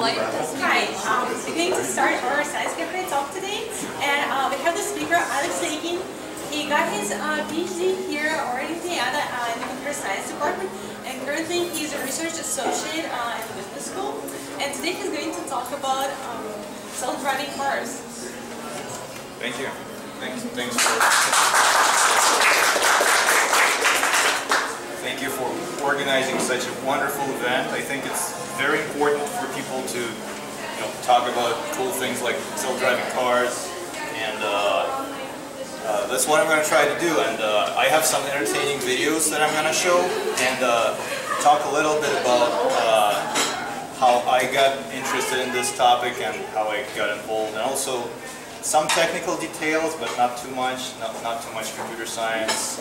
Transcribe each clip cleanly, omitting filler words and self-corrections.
Hi, I'm going to start our science cafe talk today, and we have the speaker Alex Leykin. He got his PhD here already in Nevada in the computer science department, and currently he's a research associate at the business school. And today he's going to talk about self-driving cars. Thank you. Thank you for organizing such a wonderful event. I think it's very important for people to talk about cool things like self-driving cars, and that's what I'm going to try to do. And I have some entertaining videos that I'm going to show and talk a little bit about how I got interested in this topic and how I got involved, and also some technical details, but not too much, not too much computer science.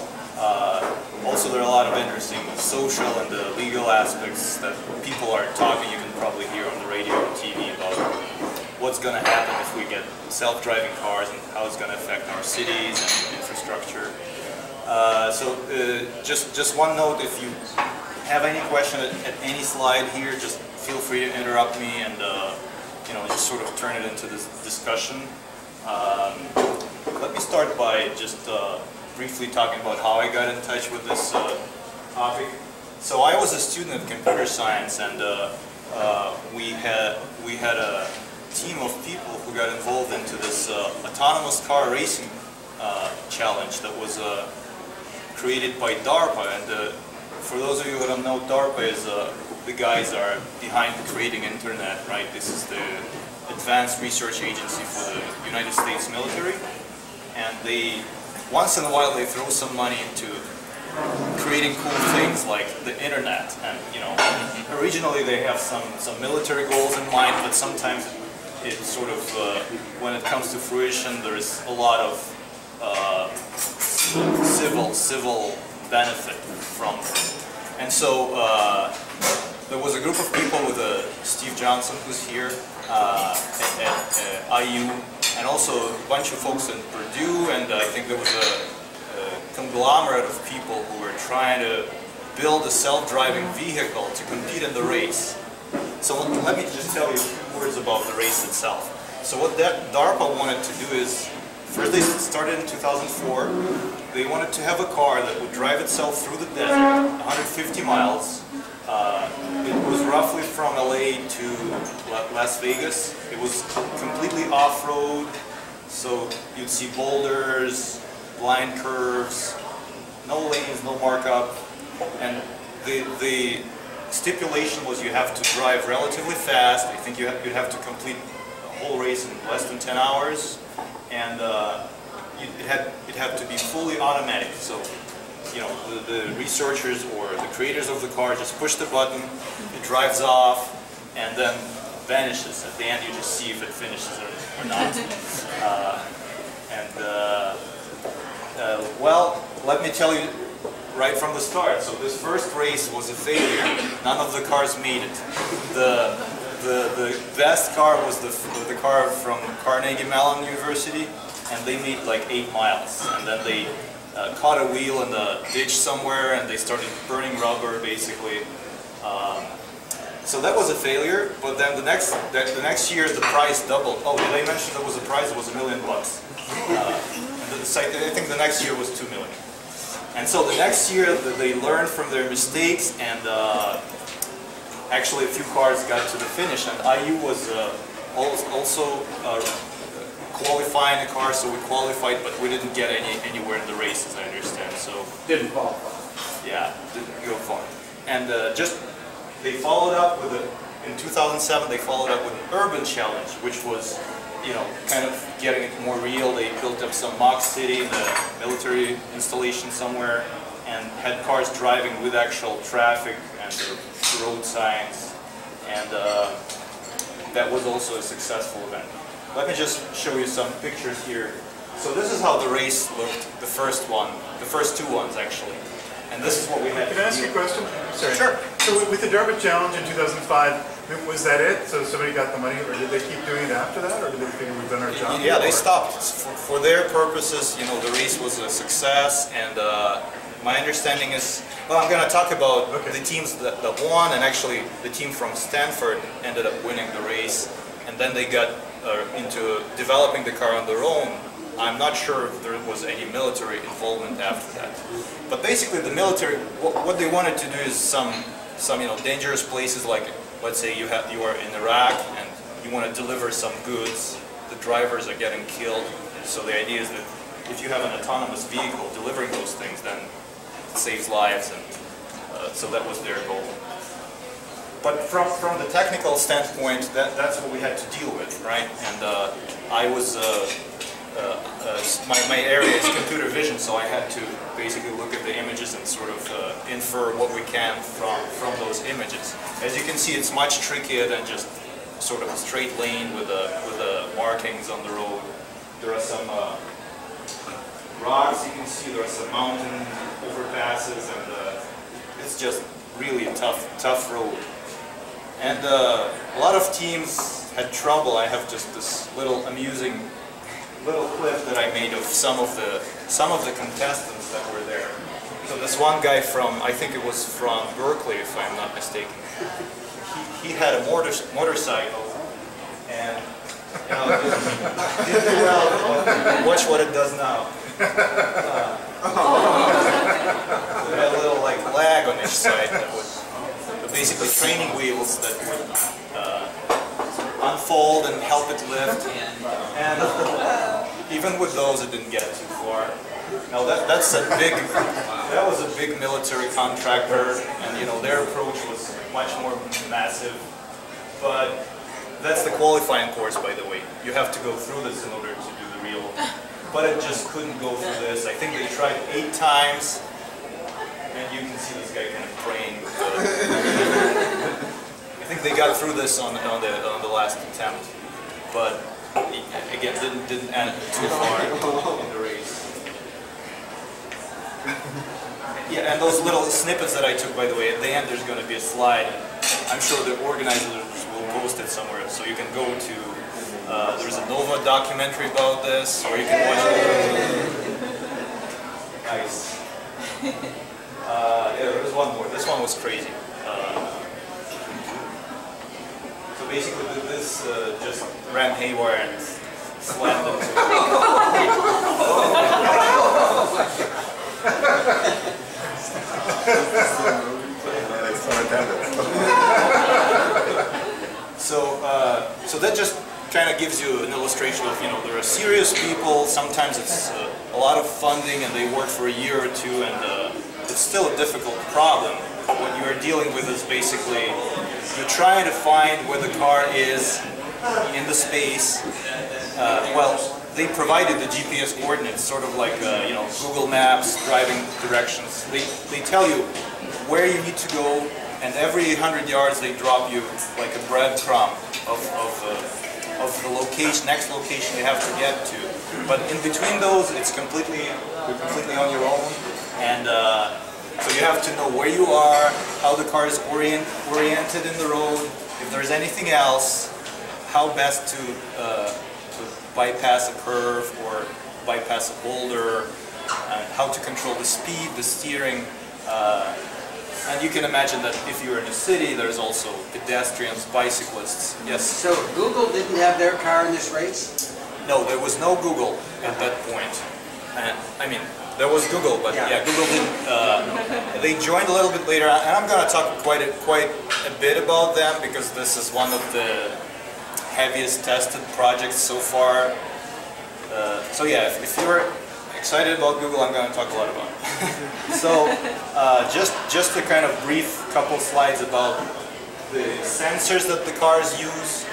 Also, there are a lot of interesting social and legal aspects that people are talking. You can probably hear on the radio and TV about what's going to happen if we get self-driving cars and how it's going to affect our cities and infrastructure. So just one note: if you have any question at any slide here, just feel free to interrupt me and just sort of turn it into this discussion. Let me start by just briefly talking about how I got in touch with this topic. So I was a student of computer science, and we had a team of people who got involved into this autonomous car racing challenge that was created by DARPA. And for those of you who don't know, DARPA is the guys are behind creating internet, right? This is the Advanced Research Agency for the United States military, and they, once in a while, they throw some money into creating cool things like the internet. And originally they have some military goals in mind, but sometimes it sort of, when it comes to fruition, there is a lot of civil benefit from it. And so there was a group of people with Steve Johnson, who's here, at IU, and also a bunch of folks in Purdue, and I think there was a conglomerate of people who were trying to build a self-driving vehicle to compete in the race. So let me just tell you a few words about the race itself. So what that DARPA wanted to do is, first they started in 2004, they wanted to have a car that would drive itself through the desert, 150 miles, it was roughly from LA to Las Vegas. It was completely off-road, so you'd see boulders, blind curves, no lanes, no markup, and the stipulation was you have to drive relatively fast. I think you'd have to complete the whole race in less than 10 hours, and it had to be fully automatic. So the researchers or the creators of the car just push the button, it drives off, and then vanishes. At the end, you just see if it finishes or not. Well, let me tell you right from the start. So this first race was a failure. None of the cars made it. The best car was the car from Carnegie Mellon University, and they made like 8 miles, and then they caught a wheel in the ditch somewhere, and they started burning rubber, basically. So that was a failure. But then the next year, the price doubled. Oh, did I mention there was a prize? It was $1 million. I think the next year was $2 million. And so the next year, they learned from their mistakes, and actually a few cars got to the finish. And IU was also qualifying the car, so we qualified, but we didn't get anywhere in the race, as I understand. So didn't qualify. Yeah, didn't go far. And they followed up with in 2007. They followed up with an urban challenge, which was, kind of getting it more real. They built up some mock city in the military installation somewhere, and had cars driving with actual traffic and road signs, and that was also a successful event. Let me just show you some pictures here. So this is how the race looked, the first one, the first two ones actually. And this is what we had. Can I ask you a question? Sorry. Sure. So with the DARPA challenge in 2005, was that it? So somebody got the money, or did they keep doing it after that, or did they figure we've done our job? Yeah, they stopped. For their purposes, the race was a success, and my understanding is, well, I'm going to talk about the teams that won, and actually the team from Stanford ended up winning the race, and then they got into developing the car on their own. I'm not sure if there was any military involvement after that. But basically the military, what they wanted to do is some dangerous places, like let's say you are in Iraq and you want to deliver some goods, the drivers are getting killed. So the idea is that if you have an autonomous vehicle delivering those things, then it saves lives, and so that was their goal. But from the technical standpoint, that's what we had to deal with, right? And I was my area is computer vision, so I had to basically look at the images and sort of infer what we can from those images. As you can see, it's much trickier than just sort of a straight lane with markings on the road. There are some rocks you can see, there are some mountain overpasses, and it's just really a tough road. And a lot of teams had trouble. I have just this little amusing clip that I made of some of the contestants that were there. So this one guy from, I think it was from Berkeley, if I'm not mistaken, he had a motorcycle, and you know, did well. Watch what it does now. It had a little like lag on each side that was basically training wheels that would unfold and help it lift, and even with those it didn't get too far. Now that was a big military contractor, and you know, their approach was much more massive. But that's the qualifying course, by the way. You have to go through this in order to do the real, but it just couldn't go through this. I think they tried 8 times, and you can see this guy kind of praying with the I think they got through this on the last attempt, but again didn't end too far in the race. Yeah, and those little snippets that I took, by the way, at the end there's going to be a slide. I'm sure the organizers will post it somewhere, so you can go to. There's a Nova documentary about this, or you can watch it. Nice. Yeah, there's one more. This one was crazy. Basically, this just ran haywire and slammed into it. So that just kind of gives you an illustration of, you know, there are serious people. Sometimes it's a lot of funding, and they work for a year or two, and it's still a difficult problem. What you are dealing with is basically you're trying to find where the car is in the space. Well, they provided the GPS coordinates, sort of like you know, Google Maps, driving directions. They tell you where you need to go, and every 100 yards they drop you like a breadcrumb of the location, next location you have to get to. But in between those, it's completely on your own, and. So you have to know where you are, how the car is oriented in the road, if there's anything else, how best to bypass a curve or bypass a boulder, how to control the speed, the steering. And you can imagine that if you're in a city, there's also pedestrians, bicyclists. Yes? So Google didn't have their car in this race? No, there was no Google at that point. And, I mean, there was Google, but yeah, Google didn't. They joined a little bit later, and I'm going to talk quite a bit about them, because this is one of the heaviest tested projects so far. So yeah, if you were excited about Google, I'm going to talk a lot about it. So just a kind of brief couple slides about the sensors that the cars use,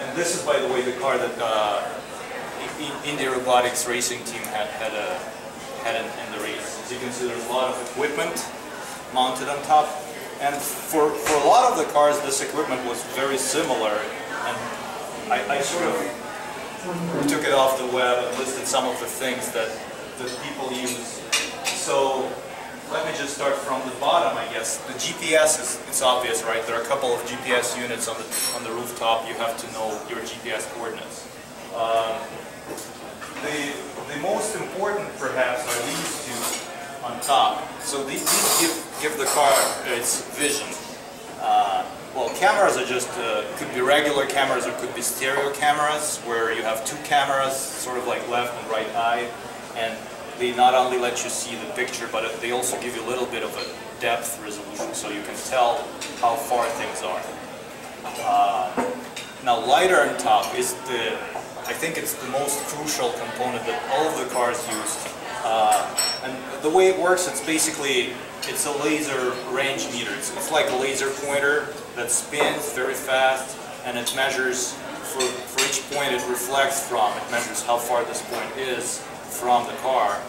and this is, by the way, the car that India Robotics Racing Team had in the race. As you can see, there's a lot of equipment mounted on top, and for a lot of the cars this equipment was very similar, and I sort of took it off the web and listed some of the things that people use. So let me just start from the bottom, I guess. The GPS it's obvious, right? There are a couple of GPS units on the rooftop. You have to know your GPS coordinates. The most important, perhaps, are these two. on top. So these give the car its vision. Well, cameras are just, could be regular cameras or could be stereo cameras, where you have two cameras, sort of like left and right eye, and they not only let you see the picture, but they also give you a little bit of a depth resolution, so you can tell how far things are. Now, lidar on top is the, I think it's the most crucial component that all of the cars use. And the way it works, it's basically, it's a laser range meter. It's like a laser pointer that spins very fast, and it measures, for each point it reflects from, it measures how far this point is from the car.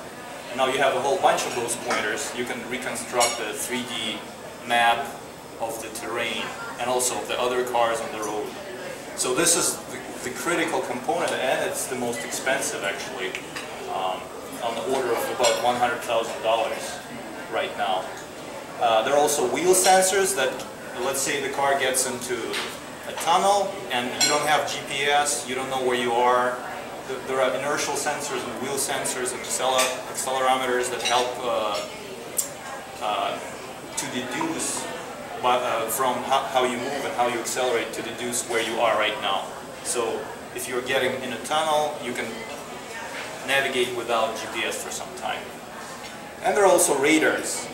And now you have a whole bunch of those pointers. You can reconstruct a 3D map of the terrain and also the other cars on the road. So this is the critical component, and it's the most expensive actually, on the order of about $100,000 right now. There are also wheel sensors that, let's say the car gets into a tunnel and you don't have GPS, you don't know where you are. There are inertial sensors and wheel sensors and accelerometers that help to deduce from how you move and how you accelerate, to deduce where you are right now. So if you're getting in a tunnel, you can navigate without GPS for some time. And there are also radars.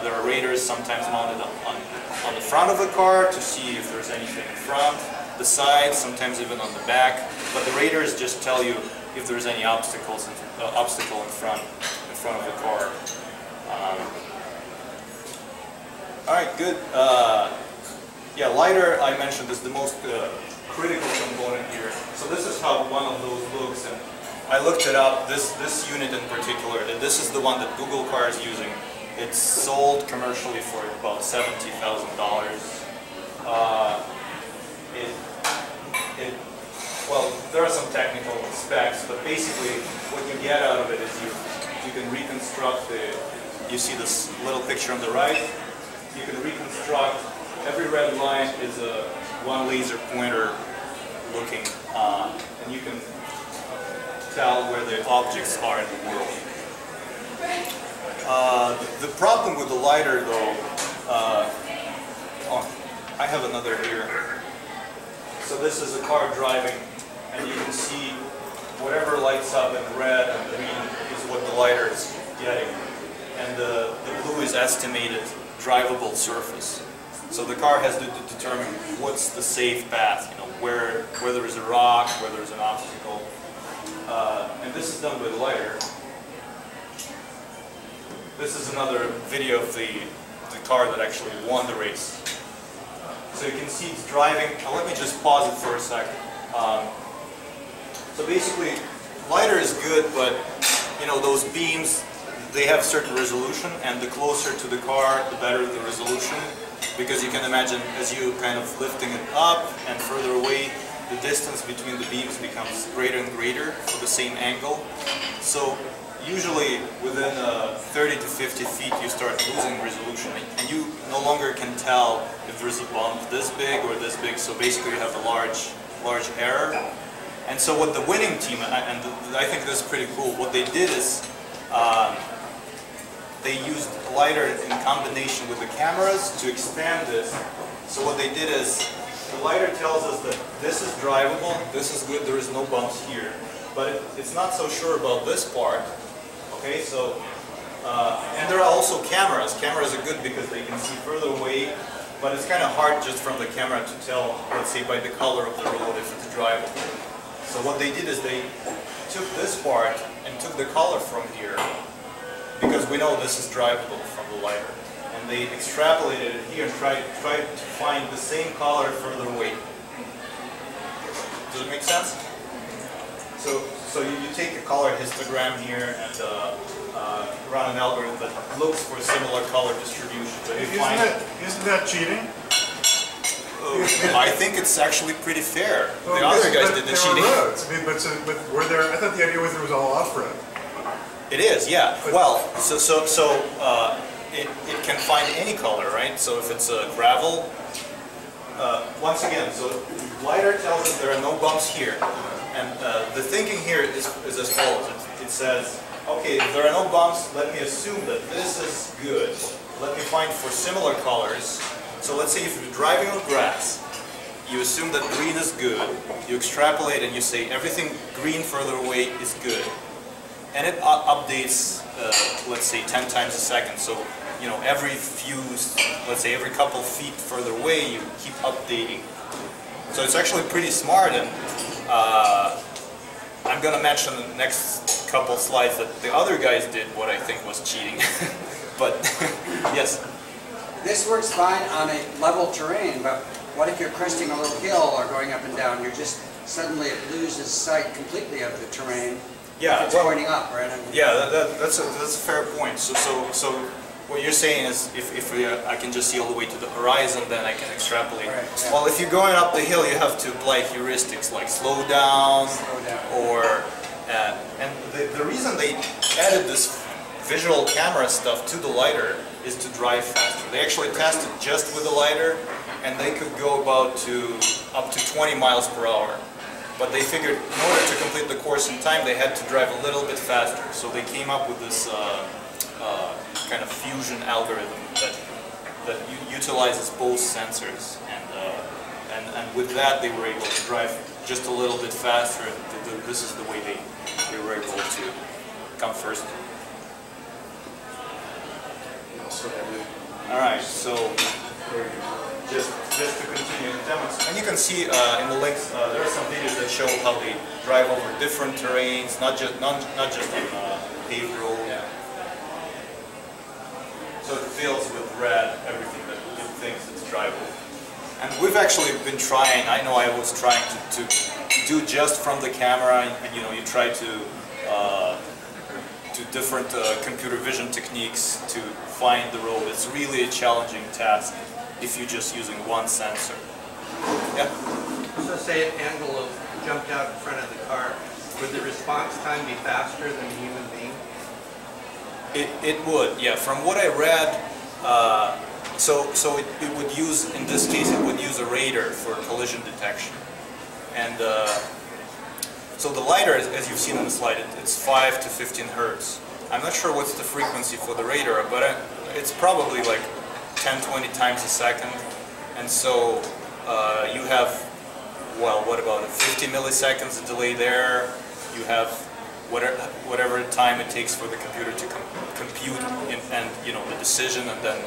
There are radars sometimes mounted on the front of the car to see if there's anything in front, the sides, sometimes even on the back. But the radars just tell you if there's any obstacles, obstacle in front of the car. All right, good. Yeah, lidar, I mentioned, is the most critical component here. So this is how one of those looks. And I looked it up, this unit in particular, and this is the one that Google car is using. It's sold commercially for about $70,000. Well, there are some technical specs, but basically what you get out of it is you can reconstruct you see this little picture on the right, you can reconstruct, every red line is one laser pointer looking, and you can tell where the objects are in the world. The problem with the lidar, though, oh, I have another here. So this is a car driving, and you can see whatever lights up in red and green is what the lidar is getting, and the blue is estimated drivable surface. So the car has to determine what's the safe path, you know, where there is a rock, where there is an obstacle. And this is done with lidar. This is another video of the car that actually won the race. So you can see it's driving. Now let me just pause it for a sec. So basically, lidar is good, but you know those beams, they have certain resolution, and the closer to the car, the better the resolution, because you can imagine as you kind of lifting it up and further away, the distance between the beams becomes greater and greater for the same angle. So usually within 30 to 50 feet you start losing resolution, and you no longer can tell if there's a bump this big or this big, so basically you have a large error. And so what the winning team, and I think this is pretty cool, what they did is they used lidar in combination with the cameras to extend this. So what they did is, the lidar tells us that this is drivable, this is good, there is no bumps here. But it's not so sure about this part. Okay, so, and there are also cameras. Cameras are good because they can see further away, but it's kind of hard just from the camera to tell, let's say, by the color of the road if it's drivable. So what they did is they took this part and took the color from here, because we know this is drivable from the lidar. And they extrapolated it here and tried to find the same color further away. Does it make sense? So you take a color histogram here and run an algorithm that looks for similar color distribution. So isn't that cheating? I think it's actually pretty fair. Well, the other guys did the cheating. Roads. I mean, but were there? I thought the idea was it was all off-road. It is, yeah. But well, it can find any color, right? So if it's a gravel, once again, so lidar tells us there are no bumps here, and the thinking here is as follows. It says okay, if there are no bumps, let me assume that this is good. Let me find for similar colors. So let's say if you're driving on grass, you assume that green is good, you extrapolate and you say everything green further away is good. And it updates, let's say, 10 times a second. So, you know, every few, let's say every couple feet further away, you keep updating. So it's actually pretty smart, and I'm going to mention in the next couple slides that the other guys did what I think was cheating. But, yes? This works fine on a level terrain, but what if you're cresting a little hill or going up and down? You're just, suddenly it loses sight completely of the terrain. Yeah, it's pointing up, right? I mean, yeah, that's a fair point. So what you're saying is, if I can just see all the way to the horizon, then I can extrapolate. Right, yeah. Well, if you're going up the hill, you have to apply heuristics like slow down. Or and the reason they added this visual camera stuff to the lidar is to drive faster. They actually tested just with the lidar, and they could go about up to 20 miles per hour. But they figured in order to complete the course in time, they had to drive a little bit faster. So they came up with this kind of fusion algorithm that utilizes both sensors. And with that, they were able to drive just a little bit faster. This is the way they were able to come first. All right, so just to continue the demos. And you can see in the links, there are some videos that show how they drive over different terrains, not just on paved road. Yeah. So it fills with red everything that it thinks it's drivable. And we've actually been trying, I know I was trying to do just from the camera, and you know, you try to do different computer vision techniques to find the road. It's really a challenging task if you're just using one sensor. Yeah? So say an antelope jumped out in front of the car, would the response time be faster than a human being? It would, yeah. From what I read, so it would use, in this case, it would use a radar for collision detection. And so the lidar, as you've seen on the slide, it's 5 to 15 hertz. I'm not sure what's the frequency for the radar, but it's probably like 10-20 times a second, and so you have, well, what about 50 milliseconds of delay there. You have whatever time it takes for the computer to compute and you know, the decision, and then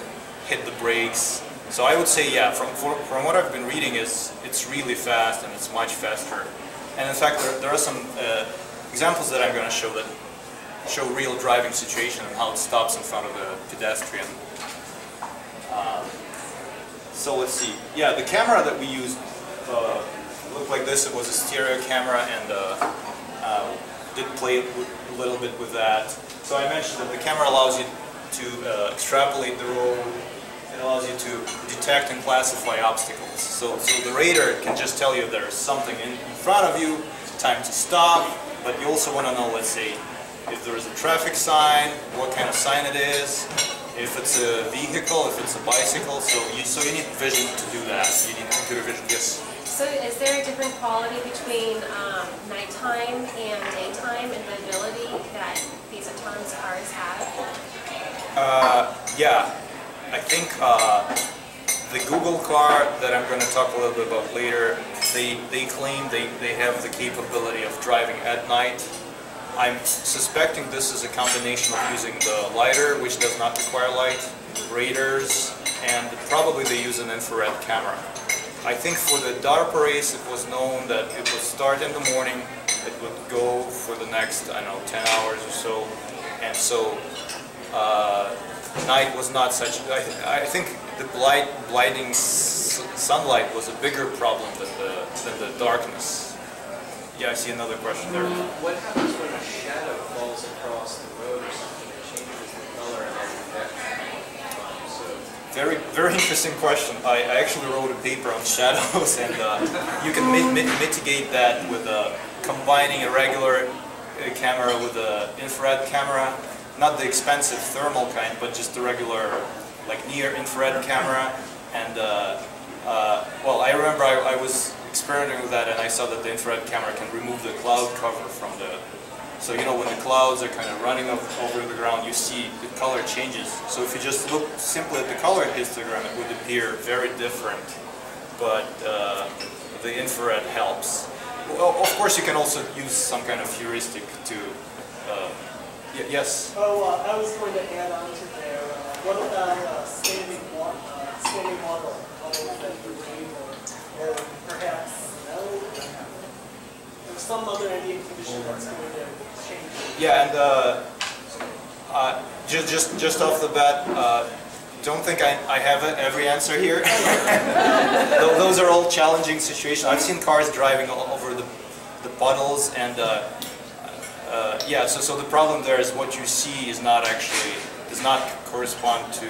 hit the brakes. So I would say, yeah, from what I've been reading, is it's really fast, and it's much faster. And in fact, there are some examples that I'm going to show that show real driving situation and how it stops in front of a pedestrian. So let's see. Yeah, the camera that we used looked like this. It was a stereo camera, and did play a little bit with that. So I mentioned that the camera allows you to extrapolate the road. It allows you to detect and classify obstacles. So the radar can just tell you there's something in front of you, time to stop, but you also want to know, let's say, if there is a traffic sign, what kind of sign it is. If it's a vehicle, if it's a bicycle, so you need vision to do that. You need computer vision, yes. So is there a different quality between nighttime and daytime and mobility that these autonomous cars have? Yeah, I think the Google car that I'm going to talk a little bit about later, they claim they have the capability of driving at night. I'm suspecting this is a combination of using the lidar, which does not require light, radars, and probably they use an infrared camera. I think for the DARPA race, it was known that it would start in the morning, it would go for the next, I don't know, 10 hours or so, and so night was not such. I think the blinding sunlight was a bigger problem than the darkness. Yeah, I see another question there. What happens when a shadow falls across the road or something that changes the color and that? Very, very interesting question. I actually wrote a paper on shadows, and you can mitigate that with combining a regular camera with an infrared camera. Not the expensive thermal kind, but just the regular, like, near-infrared camera. And, well, I remember I was experimenting with that, and I saw that the infrared camera can remove the cloud cover from the So you know, when the clouds are kind of running over the ground, you see the color changes. So if you just look simply at the color histogram, it would appear very different. But the infrared helps. Well, of course, you can also use some kind of heuristic to. Yes. Oh, I was going to add on to there. What about standing water? Or perhaps there's some other Indian condition that's going to change. Yeah, and just off the bat, don't think I have every answer here. Those are all challenging situations. I've seen cars driving all over the puddles, and yeah. So the problem there is what you see is not actually does not correspond to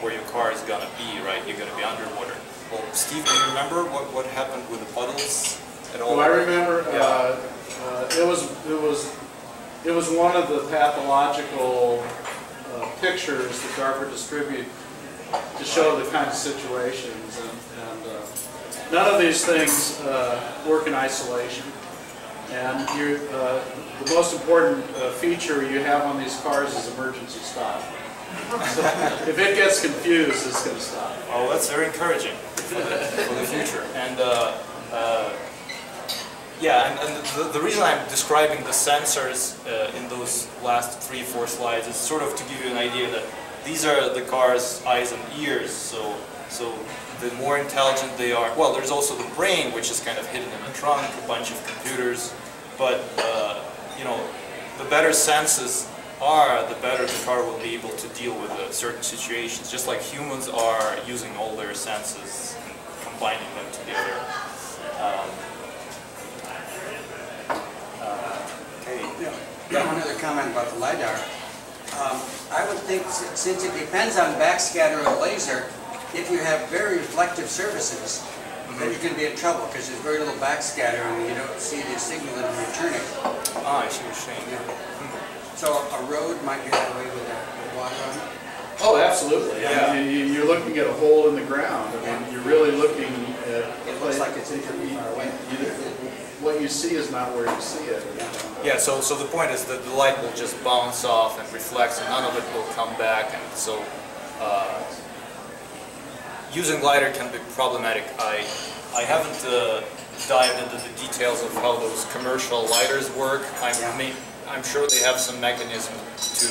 where your car is gonna be. Right, you're gonna be underwater. Well, Steve, do you remember what happened with the puddles at all? Well, I remember. Yeah. It was one of the pathological pictures that DARPA distribute to show the kinds of situations, and none of these things work in isolation. And the most important feature you have on these cars is emergency stop. So if it gets confused, it's going to stop. Oh, that's very encouraging for the future. And yeah, and the reason I'm describing the sensors in those last 3 or 4 slides is sort of to give you an idea that these are the car's eyes and ears. So the more intelligent they are, well, there's also the brain, which is kind of hidden in the trunk, a bunch of computers. But you know, the better senses are, the better the car will be able to deal with certain situations. Just like humans are using all their senses and combining them together. Yeah, one other comment about the LiDAR. I would think, since it depends on backscatter of laser, if you have very reflective surfaces, then you're going to be in trouble because there's very little backscatter and you don't see the signal that you're returning. Ah, I see what you're saying. Yeah. So a road might get away with water on it? Oh, absolutely. Yeah. I mean, you're looking at a hole in the ground. I mean, yeah. You're really looking at... It looks like it's infinitely far away. What you see is not where you see it. Yeah, so the point is that the light will just bounce off and reflects, and none of it will come back. And so using LiDAR can be problematic. I haven't dived into the details of how those commercial LiDARs work. I'm sure they have some mechanism to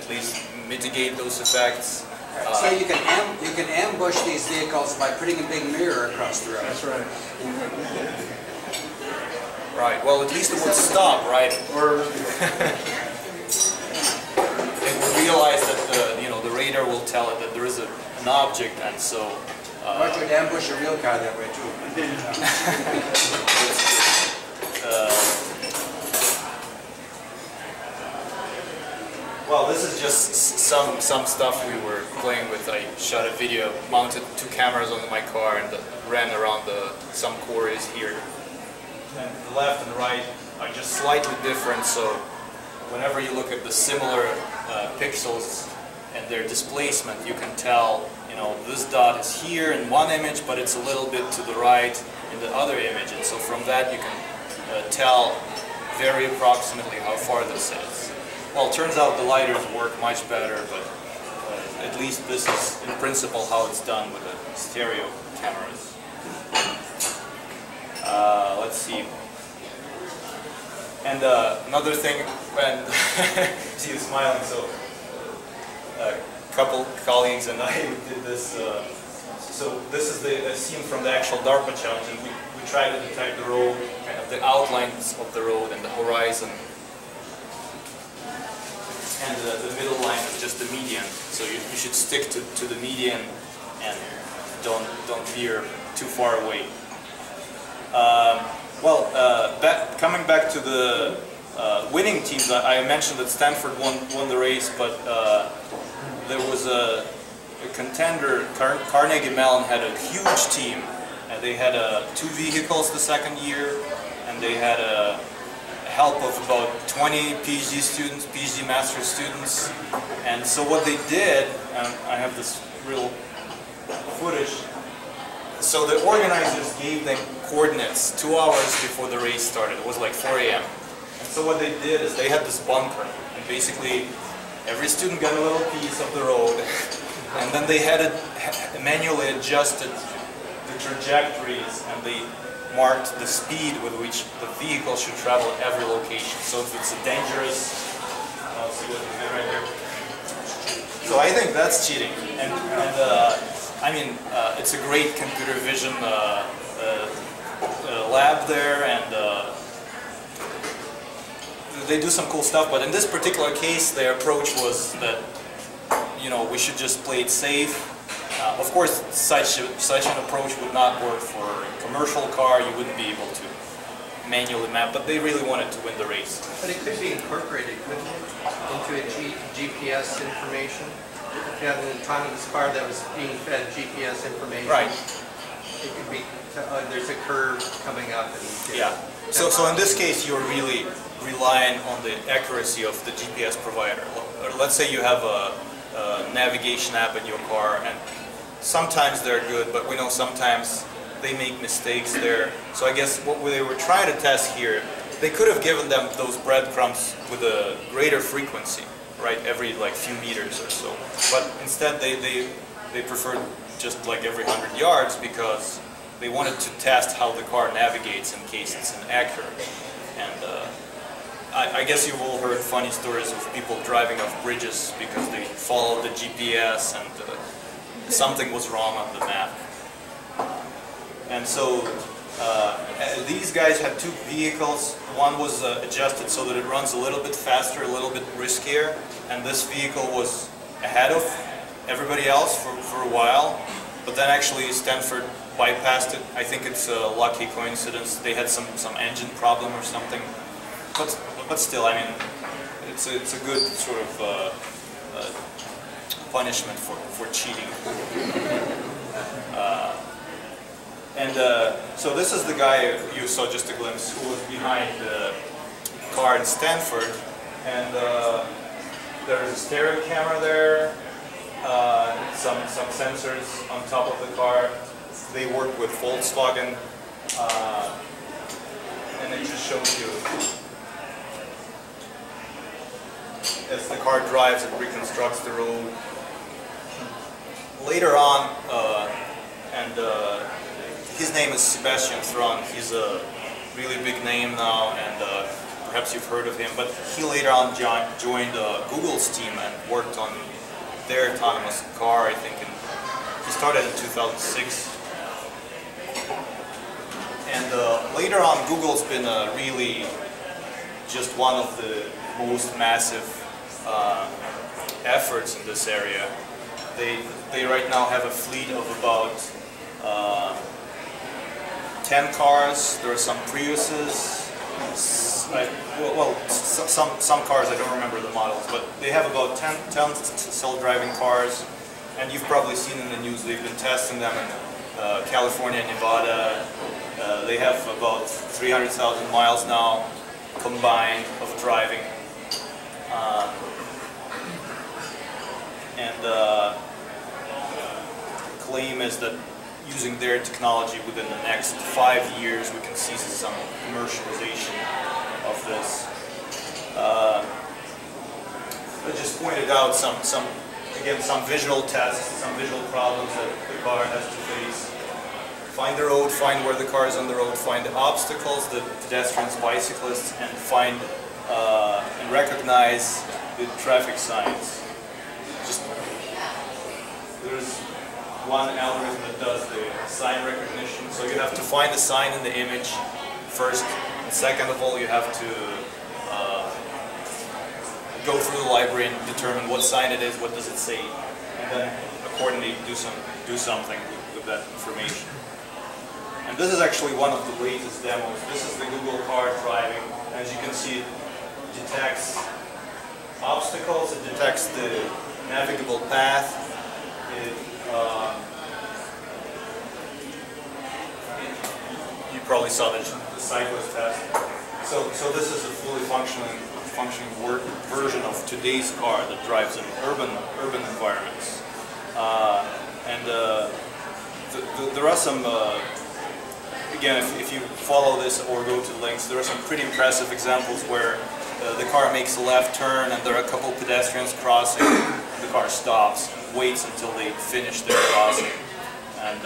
at least mitigate those effects. So you can ambush these vehicles by putting a big mirror across the road. That's right. Right. Well, at least it would stop, right? Or it would realize that the radar will tell it that there is an object, and so. Or it would ambush a real car that way too. Well, this is just some stuff we were playing with. I shot a video, mounted 2 cameras on my car, and ran around some quarries here. And the left and the right are just slightly different, so whenever you look at the similar pixels and their displacement, you can tell, this dot is here in one image, but it's a little bit to the right in the other image. And so from that, you can tell very approximately how far this is. Well, it turns out the LiDARs work much better, but at least this is, in principle, how it's done with the stereo cameras. Let's see. And another thing, when she was smiling, so a couple colleagues and I did this. So this is a scene from the actual DARPA challenge, and we tried to detect the road, kind of the outlines of the road and the horizon. And the middle line is just the median. So you should stick to the median and don't veer too far away. Well, coming back to the winning teams, I mentioned that Stanford won the race, but there was a contender. Carnegie Mellon had a huge team, and they had 2 vehicles the second year, and they had help of about 20 PhD students, PhD master's students. And so what they did, and I have this real footage. So the organizers gave them coordinates 2 hours before the race started. It was like 4 a.m. And so what they did is they had this bunker, and basically every student got a little piece of the road, and then they had it manually adjusted the trajectories, and they marked the speed with which the vehicle should travel at every location. So if it's a dangerous, I'll see what they did right here. So I think that's cheating, and it's a great computer vision lab there, and they do some cool stuff. But in this particular case, their approach was that, you know, we should just play it safe. Of course, such an approach would not work for a commercial car. You wouldn't be able to manually map, but they really wanted to win the race. But it could be incorporated, couldn't it, into a GPS information? If you had an autonomous car that was being fed GPS information, right? It could be there's a curve coming up. And yeah. So in this case, you're really relying on the accuracy of the GPS provider. Let's say you have a navigation app in your car, and sometimes they're good, but we know sometimes they make mistakes there. So I guess what they were trying to test here, they could have given them those breadcrumbs with a greater frequency, right? Every like few meters or so. But instead they preferred just like every 100 yards, because they wanted to test how the car navigates in case it's inaccurate. And I guess you've all heard funny stories of people driving off bridges because they followed the GPS and something was wrong on the map. And so these guys had two vehicles. One was adjusted so that it runs a little bit faster, a little bit riskier, and this vehicle was ahead of everybody else for a while. But then actually Stanford bypassed it. I think it's a lucky coincidence. They had some engine problem or something. But still, I mean, it's a good sort of punishment for cheating. So this is the guy you saw just a glimpse, who was behind the car in Stanford, and there's a stereo camera there, some sensors on top of the car. They work with Volkswagen, and it just shows you as the car drives, it reconstructs the road. Later on, his name is Sebastian Thrun. He's a really big name now, and perhaps you've heard of him. But he later on joined Google's team and worked on their autonomous car, I think. And he started in 2006. And later on, Google's been really just one of the most massive efforts in this area. They right now have a fleet of about 10 cars. There are some Priuses, some cars, I don't remember the models, but they have about 10 self-driving cars, and you've probably seen in the news they've been testing them in California, Nevada. They have about 300,000 miles now combined of driving, claim is that using their technology within the next 5 years, we can see some commercialization of this. I just pointed out some visual tests, some visual problems that the car has to face. Find the road, find where the car is on the road, find the obstacles, the pedestrians, bicyclists, and find and recognize the traffic signs. There's one algorithm that does the sign recognition. So you have to find the sign in the image first, and second of all, you have to go through the library and determine what sign it is, what does it say, and then accordingly do something with that information. And this is actually one of the latest demos. This is the Google car driving. As you can see, it detects obstacles, it detects the navigable path, you probably saw the cyclist test. So this is a fully functioning version of today's car that drives in urban environments. And there are some again, if you follow this or go to links, there are some pretty impressive examples where the car makes a left turn and there are a couple pedestrians crossing, the car stops, waits until they finish their crossing. And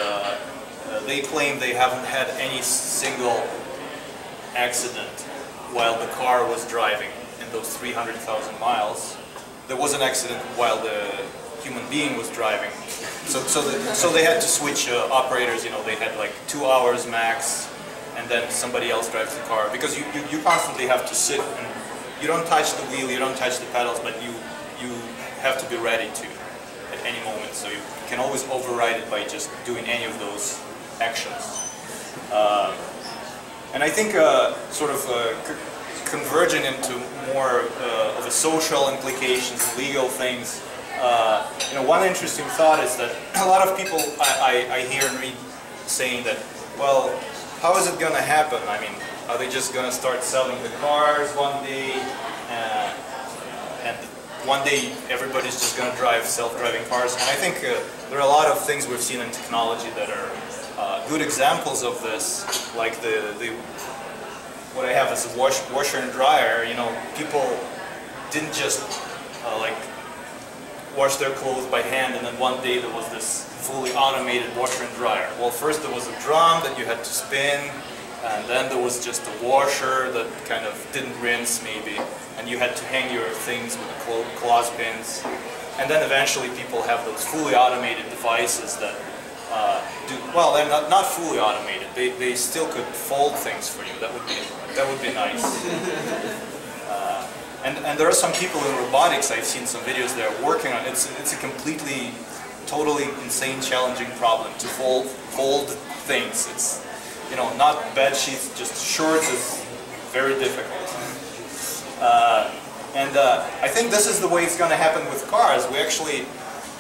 they claim they haven't had any single accident while the car was driving in those 300,000 miles. There was an accident while the human being was driving. So they had to switch operators, you know, they had like 2 hours max, and then somebody else drives the car. Because you constantly have to sit and you don't touch the wheel, you don't touch the pedals, but you have to be ready to at any moment. So you can always override it by just doing any of those actions. And I think sort of converging into more of a social implications, legal things, you know, one interesting thought is that a lot of people I hear and read saying that, well, how is it going to happen? I mean, are they just going to start selling the cars one day, and one day everybody's just going to drive self-driving cars? And I think there are a lot of things we've seen in technology that are good examples of this, like the what I have is a washer and dryer. You know, people didn't just like wash their clothes by hand, and then one day there was this fully automated washer and dryer. Well, first there was a drum that you had to spin, and then there was just a washer that kind of didn't rinse maybe, and you had to hang your things with the clothespins. And then eventually people have those fully automated devices that do, well, they're not fully automated, they still could fold things for you. That would be nice. And there are some people in robotics, I've seen some videos they're working on. It's a completely, totally insane, challenging problem to fold things. It's, you know, not bed sheets, just shorts is very difficult. And I think this is the way it's going to happen with cars. We actually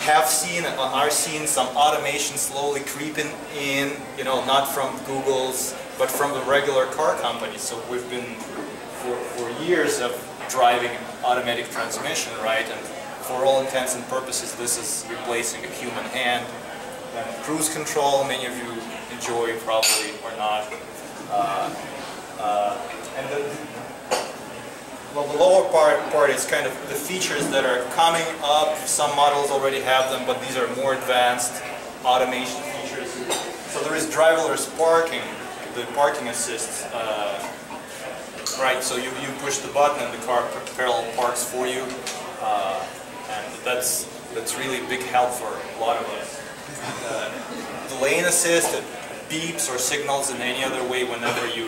have seen and are seeing some automation slowly creeping in, you know, not from Google's, but from the regular car companies. So we've been, for years of driving automatic transmission, right? And for all intents and purposes, this is replacing a human hand. And cruise control, many of you enjoy probably or not. And the lower part is kind of the features that are coming up. Some models already have them, but these are more advanced automation features. So there is driverless parking, the parking assist. Right, so you push the button and the car parallel parks for you, and that's really a big help for a lot of us. The lane assist, it beeps or signals in any other way whenever you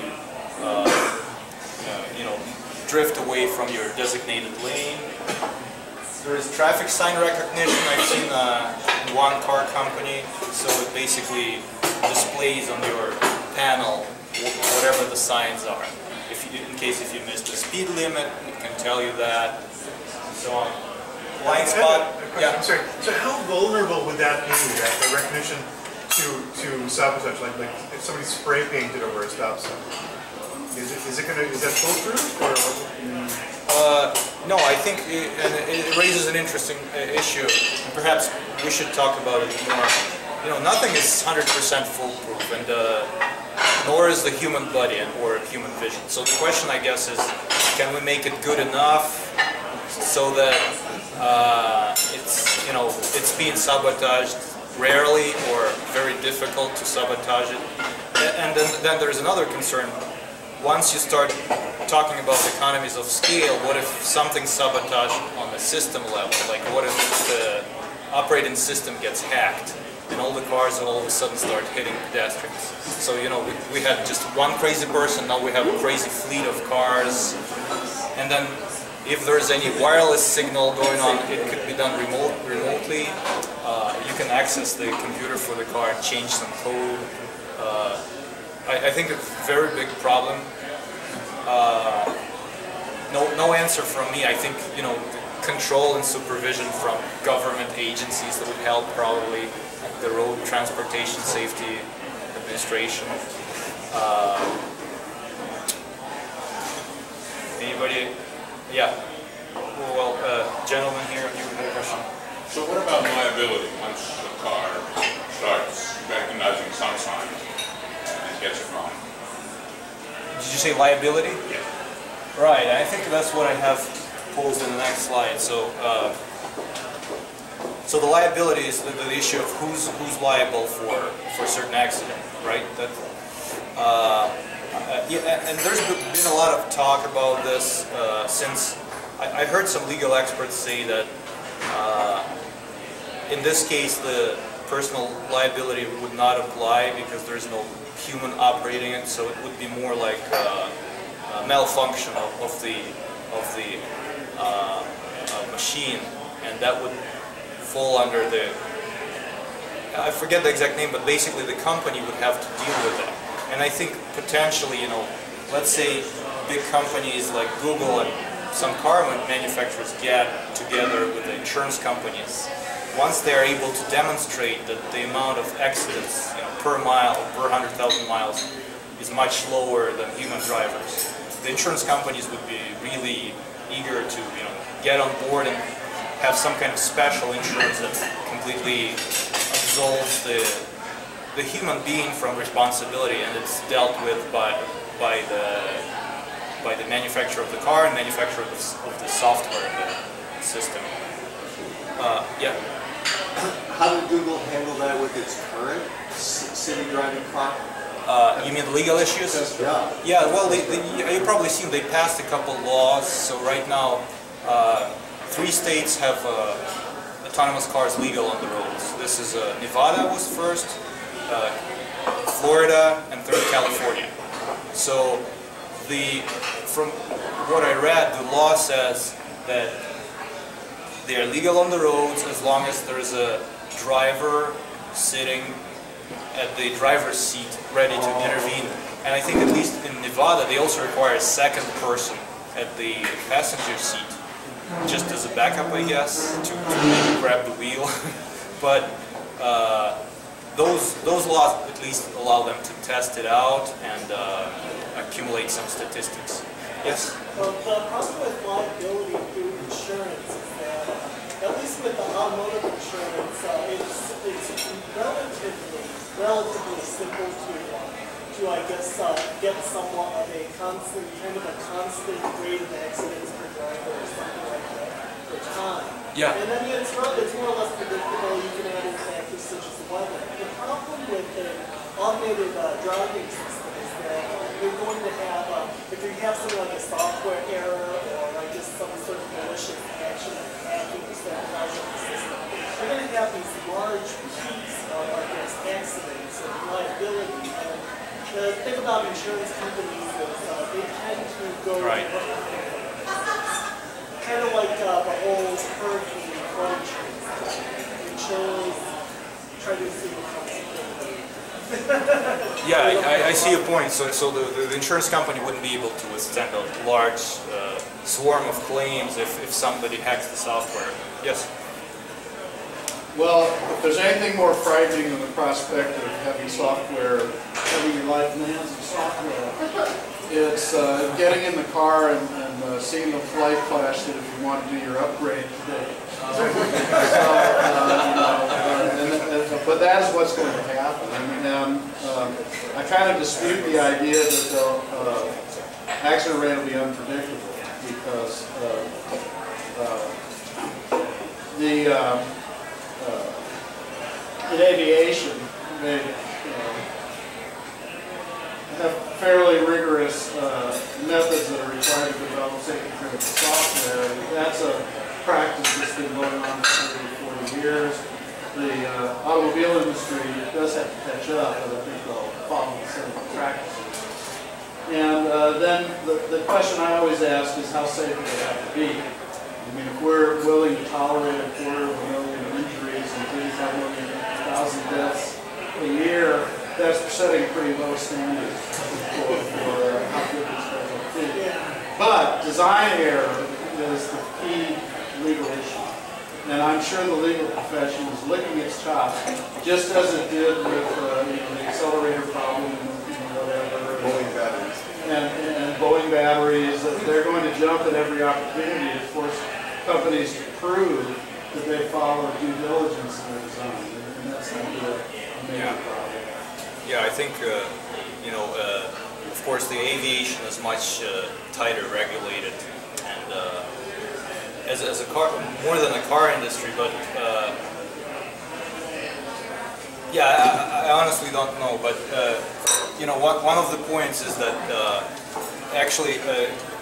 you know, drift away from your designated lane. There is traffic sign recognition. I've seen in one car company, so it basically displays on your panel whatever the signs are. In case if you missed the speed limit, it can tell you that, and so on. Blind spot. Yeah. Sorry. So how vulnerable would that be, that the recognition to stop and touch, like if somebody spray painted over a stop sign? Is that foolproof? No, I think it raises an interesting issue. Perhaps we should talk about it more. You know, nothing is 100% foolproof, and nor is the human body or human vision. So the question, I guess, is can we make it good enough so that it's, you know, it's being sabotaged rarely or very difficult to sabotage it. And then there's another concern. Once you start talking about economies of scale, what if something's sabotaged on the system level? Like what if the operating system gets hacked? And all the cars all of a sudden start hitting pedestrians. So, you know, we had just one crazy person, now we have a crazy fleet of cars. And then if there's any wireless signal going on, it could be done remotely. You can access the computer for the car, change some code. I think it's a very big problem. No answer from me. I think, you know, control and supervision from government agencies that would help probably. The Road Transportation Safety Administration. Anybody? Yeah. Well, gentleman here, you have a question. So what about liability? Once the car starts recognizing some signs and gets it wrong, say liability? Yeah. Right, I think that's what I have posed in the next slide. So, so the liability is the issue of who's liable for a certain accident, right? That, yeah, and there's been a lot of talk about this since I heard some legal experts say that in this case the personal liability would not apply because there's no human operating it, so it would be more like malfunction of the machine, and that would fall under the, I forget the exact name, but basically the company would have to deal with that. And I think potentially, you know, let's say big companies like Google and some car manufacturers get together with the insurance companies. Once they are able to demonstrate that the amount of accidents, you know, per mile, per 100,000 miles is much lower than human drivers, the insurance companies would be really eager to, you know, get on board and have some kind of special insurance that completely absolves the human being from responsibility, and it's dealt with by the manufacturer of the car and manufacturer of the software and the system. Yeah. How did Google handle that with its current city driving car? You mean legal issues? Yeah. Yeah. Well, they, you probably seen they passed a couple laws. So right now, 3 states have autonomous cars legal on the roads. This is Nevada was first, Florida, and third California. So from what I read, the law says that they are legal on the roads as long as there is a driver sitting at the driver's seat ready to intervene. And I think at least in Nevada they also require a second person at the passenger seat, just as a backup, I guess, to maybe grab the wheel. But those laws at least allow them to test it out and accumulate some statistics. Yes? Well, the problem with liability through insurance is that, at least with the automotive insurance, it's relatively simple to I guess, get somewhat of a constant, constant rate of accidents per driver or something like that per time. Yeah. And then it's more or less predictable. You can add in factors such as weather. The problem with the automated driving system is that you're going to have, if you have something like a software error or like just some sort of malicious action like hacking or something causing the system, you're going to have these large peaks of, I guess, accidents and liability. And the thing about insurance companies is they tend to go right. Kind of like the old hurricane insurance. Insurance try to see yeah, I see your point. So the insurance company wouldn't be able to withstand a large swarm of claims if somebody hacks the software. Yes? Well, if there's anything more frightening than the prospect of having your life in the hands of software, it's getting in the car and seeing the flight flash that if you want to do your upgrade today. But that's what's going to happen. I mean, I kind of dispute the idea that the accident rate will be unpredictable because in aviation, they have fairly rigorous methods that are required to develop safety critical software. And that's a practice that's been going on for 30 or 40 years. The automobile industry does have to catch up, but I think they'll follow the same practices. And then the question I always ask is how safe do they have to be? I mean, if we're willing to tolerate a quarter of a million injuries and 35,000 deaths a year, that's setting pretty low standards for how good this will be. But design error is the key legal issue. And I'm sure the legal profession is licking its chops, just as it did with the accelerator problem and whatever. Boeing batteries. And Boeing batteries. They're going to jump at every opportunity to force companies to prove that they follow due diligence in their design. And that's going to be a major problem. Yeah, I think, of course, the aviation is much tighter regulated, and as a car, more than the car industry, but yeah, I honestly don't know. But you know, one of the points is that actually,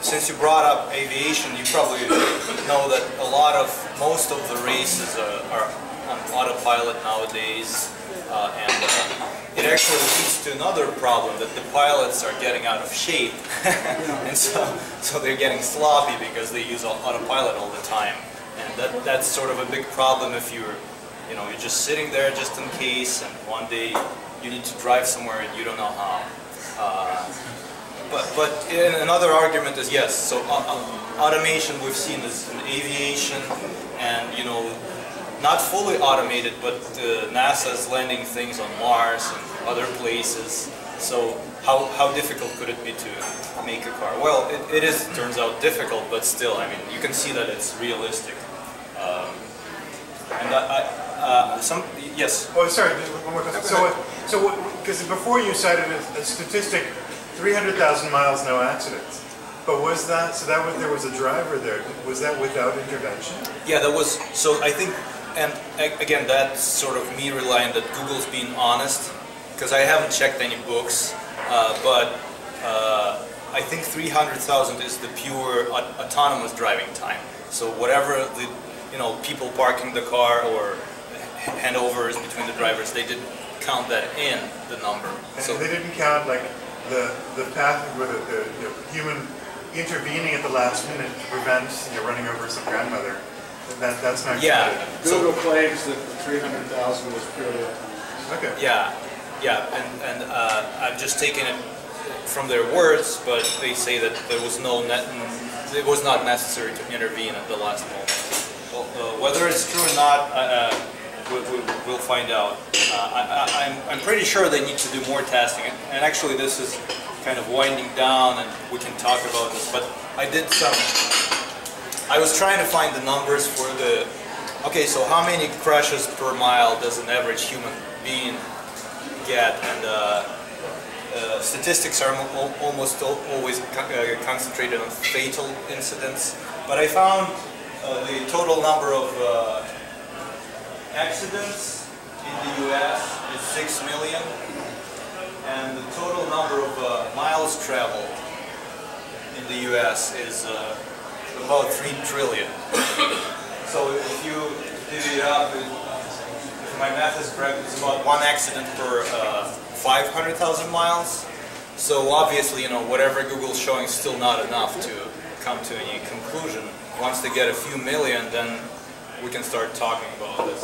since you brought up aviation, you probably know that most of the races are on autopilot nowadays, and it actually leads to another problem, that the pilots are getting out of shape, and so they're getting sloppy because they use autopilot all the time, and that's sort of a big problem if you're just sitting there just in case, and one day you need to drive somewhere and you don't know how. But another argument is, yes, so automation we've seen is in aviation, and you know, not fully automated, but NASA's landing things on Mars and other places. So how difficult could it be to make a car? Well, it is, turns out, difficult, but still, I mean, you can see that it's realistic. And yes. Oh, sorry, just one more question. So because before you cited a statistic. 300,000 miles, no accidents. But was that, so that was, there was a driver there, was that without intervention? Yeah, that was, so I think, and again, that's sort of me relying that Google's being honest, because I haven't checked any books, but I think 300,000 is the pure autonomous driving time. So whatever the, you know, people parking the car or handovers between the drivers, they didn't count that in the number. And so they didn't count, like, the path with the human intervening at the last minute to prevent running over some grandmother. That's not. Yeah. Google claims that the 300,000 was purely autonomous. Okay. Yeah, yeah, and I'm just taking it from their words, but they say that there was no it was not necessary to intervene at the last moment. Well, whether it's true or not. We'll find out. I'm pretty sure they need to do more testing, and actually this is kind of winding down and we can talk about this, but I was trying to find the numbers for the, okay, so how many crashes per mile does an average human being get, and statistics are almost always concentrated on fatal incidents, but I found the total number of accidents in the U.S. is 6 million, and the total number of miles traveled in the U.S. is about 3 trillion. So if you divvy it up, if my math is correct, it's about one accident per 500,000 miles. So obviously, you know, whatever Google's showing is still not enough to come to any conclusion. Once they get a few million, then we can start talking about this.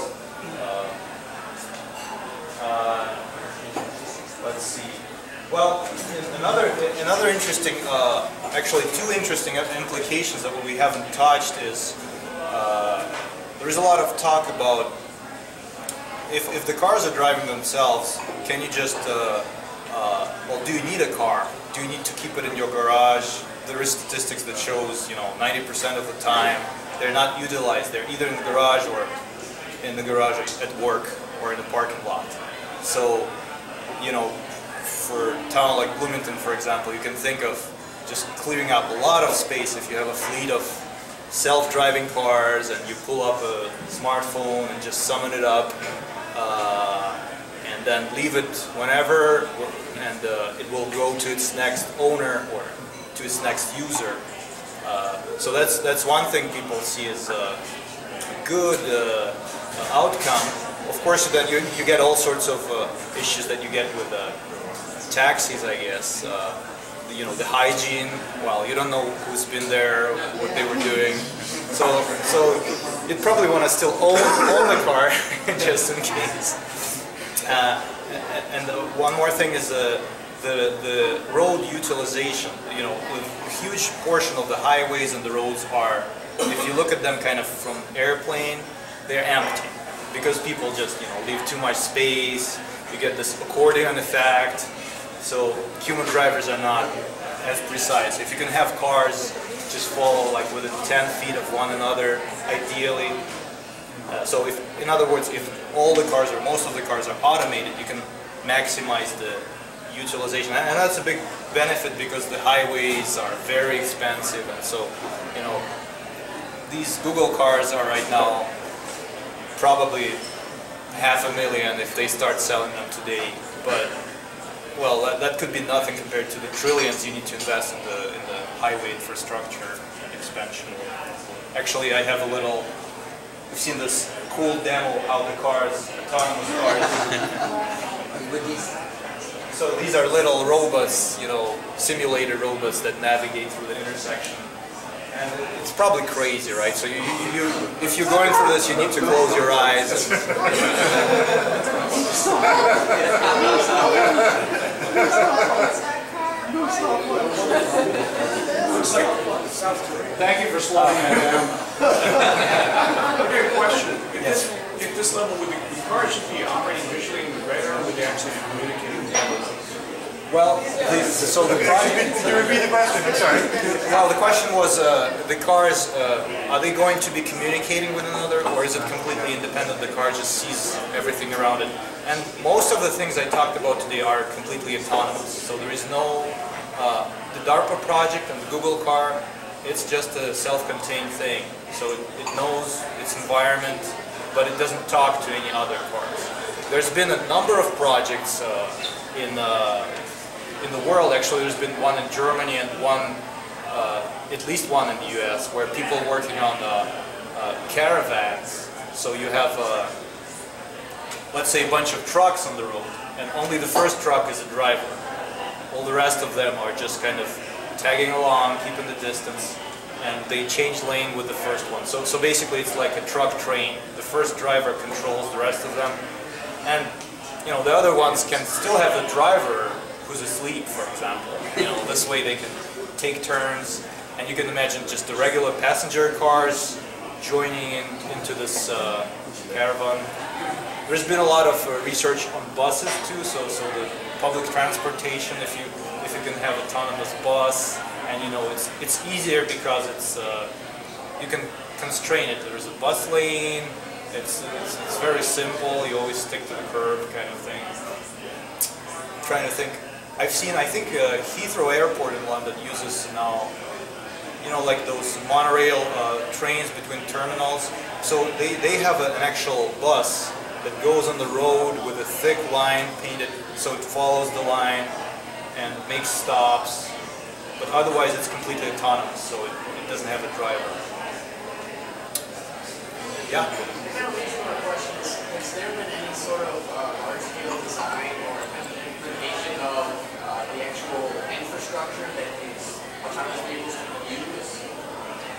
Let's see. Well, another interesting, actually two interesting implications that we haven't touched is there is a lot of talk about if the cars are driving themselves, can you just, well, do you need a car? Do you need to keep it in your garage? There is statistics that shows, you know, 90% of the time they're not utilized. They're either in the garage or at work or in the parking lot. So, you know, for a town like Bloomington, for example, you can think of just clearing up a lot of space if you have a fleet of self-driving cars and you pull up a smartphone and just summon it up and then leave it whenever, and it will go to its next owner or to its next user. So that's one thing people see as a good outcome. Of course, then you get all sorts of issues that you get with taxis, I guess. You know, the hygiene. Well, you don't know who's been there, what they were doing. So you'd probably want to still own the car just in case. And one more thing is the road utilization. You know, a huge portion of the highways and the roads are, if you look at them kind of from airplane, they're empty because people just, you know, leave too much space. You get this accordion effect. So human drivers are not as precise. If you can have cars just follow like within 10 feet of one another, ideally. So if, in other words, if all the cars or most of the cars are automated, you can maximize the utilization. And that's a big benefit because the highways are very expensive, and so, you know, these Google cars are right now probably $500,000 if they start selling them today, but well, that could be nothing compared to the trillions you need to invest in the highway infrastructure expansion. Actually, I have a little, we've seen this cool demo how the cars, autonomous cars. So these are little robots, you know, simulator robots that navigate through the intersection. And it's probably crazy, right? So you if you're going through this, you need to close your eyes. Thank you for slowing that down. Okay, question. If this level, would the cars should be operating visually in the radar, or would they actually be communicating? Well, so the project. Can you repeat the question? I'm sorry. Well, the question was, the cars, are they going to be communicating with another, or is it completely independent? The car just sees everything around it. And most of the things I talked about today are completely autonomous. So there is no, the DARPA project and the Google car, it's just a self-contained thing. So it knows its environment, but it doesn't talk to any other cars. There's been a number of projects in the world. Actually, there's been one in Germany and one, at least one in the US, where people are working on caravans. So you have, let's say, a bunch of trucks on the road, and only the first truck is a driver. All the rest of them are just kind of tagging along, keeping the distance, and they change lane with the first one. So basically, it's like a truck train. The first driver controls the rest of them, and you know, the other ones can still have a driver who's asleep, for example. You know, this way they can take turns, and you can imagine just the regular passenger cars joining into this caravan. There's been a lot of research on buses too, so the public transportation. If you can have autonomous bus, and you know, it's easier because it's you can constrain it. There's a bus lane. It's very simple. You always stick to the curb, kind of thing. I'm trying to think, I've seen, I think Heathrow Airport in London uses now, you know, like those monorail trains between terminals. So they have an actual bus that goes on the road with a thick line painted, so it follows the line and makes stops. But otherwise, it's completely autonomous, so it doesn't have a driver. Yeah. Has there been any sort of large-scale design or implementation of the actual infrastructure that these autonomous vehicles can use?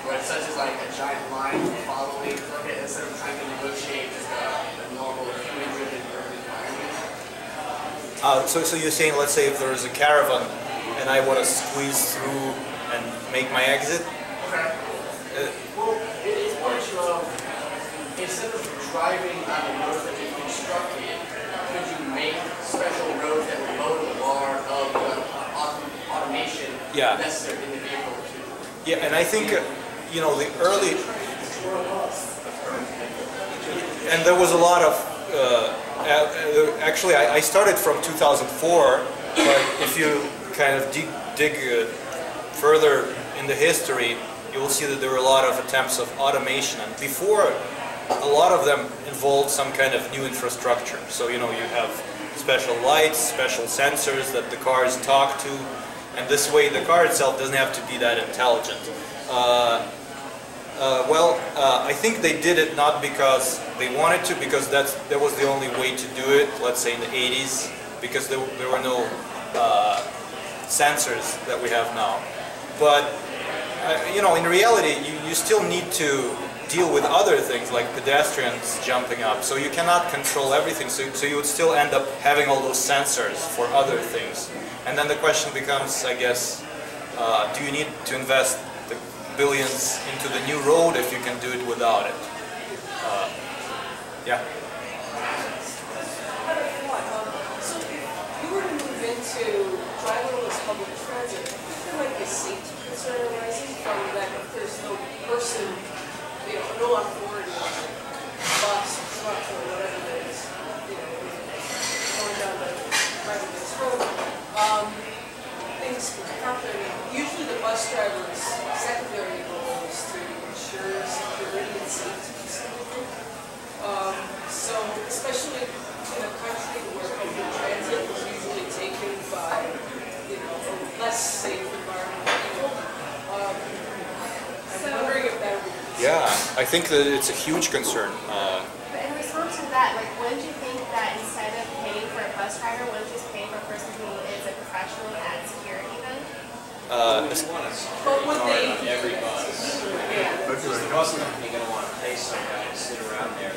Where such as like a giant line following, instead of trying to negotiate just a normal human-driven urban environment? So you're saying, let's say if there is a caravan and I want to squeeze through and make my exit? Okay. Well, it is more of, instead of driving on a road that you've constructed, could you make special roads that would lower the bar of the automation necessary in the vehicle too? Yeah, and I think, you know, the early... And there was a lot of... actually, I started from 2004, but if you kind of dig further in the history, you will see that there were a lot of attempts of automation. And before... a lot of them involve some kind of new infrastructure. So, you know, you have special lights, special sensors that the cars talk to, and this way the car itself doesn't have to be that intelligent. I think they did it not because they wanted to, because that was the only way to do it, let's say in the 80s, because there were no sensors that we have now. But, you know, in reality, you still need to deal with other things like pedestrians jumping up, so you cannot control everything, so you would still end up having all those sensors for other things. And then the question becomes, I guess, do you need to invest the billions into the new road if you can do it without it? Yeah? So if you were to move into driverless public transit, there might be a safety concern arising from that if there's no person, you know, no authority on it, bus, truck, or whatever it is, you know, going down the road, Things happening. Usually the bus driver's secondary goal is to ensure security and safety. So, especially in a country where public transit is usually taken by, a less safe environment people, I'm wondering if that would be concerned. Yeah, I think that it's a huge concern. But in response to that, like, wouldn't you think that instead of paying for a bus driver, wouldn't you just pay for a person who is a professional at security then? But would they? On every bus. Yeah. Is the bus company going to want to pay somebody to sit around there?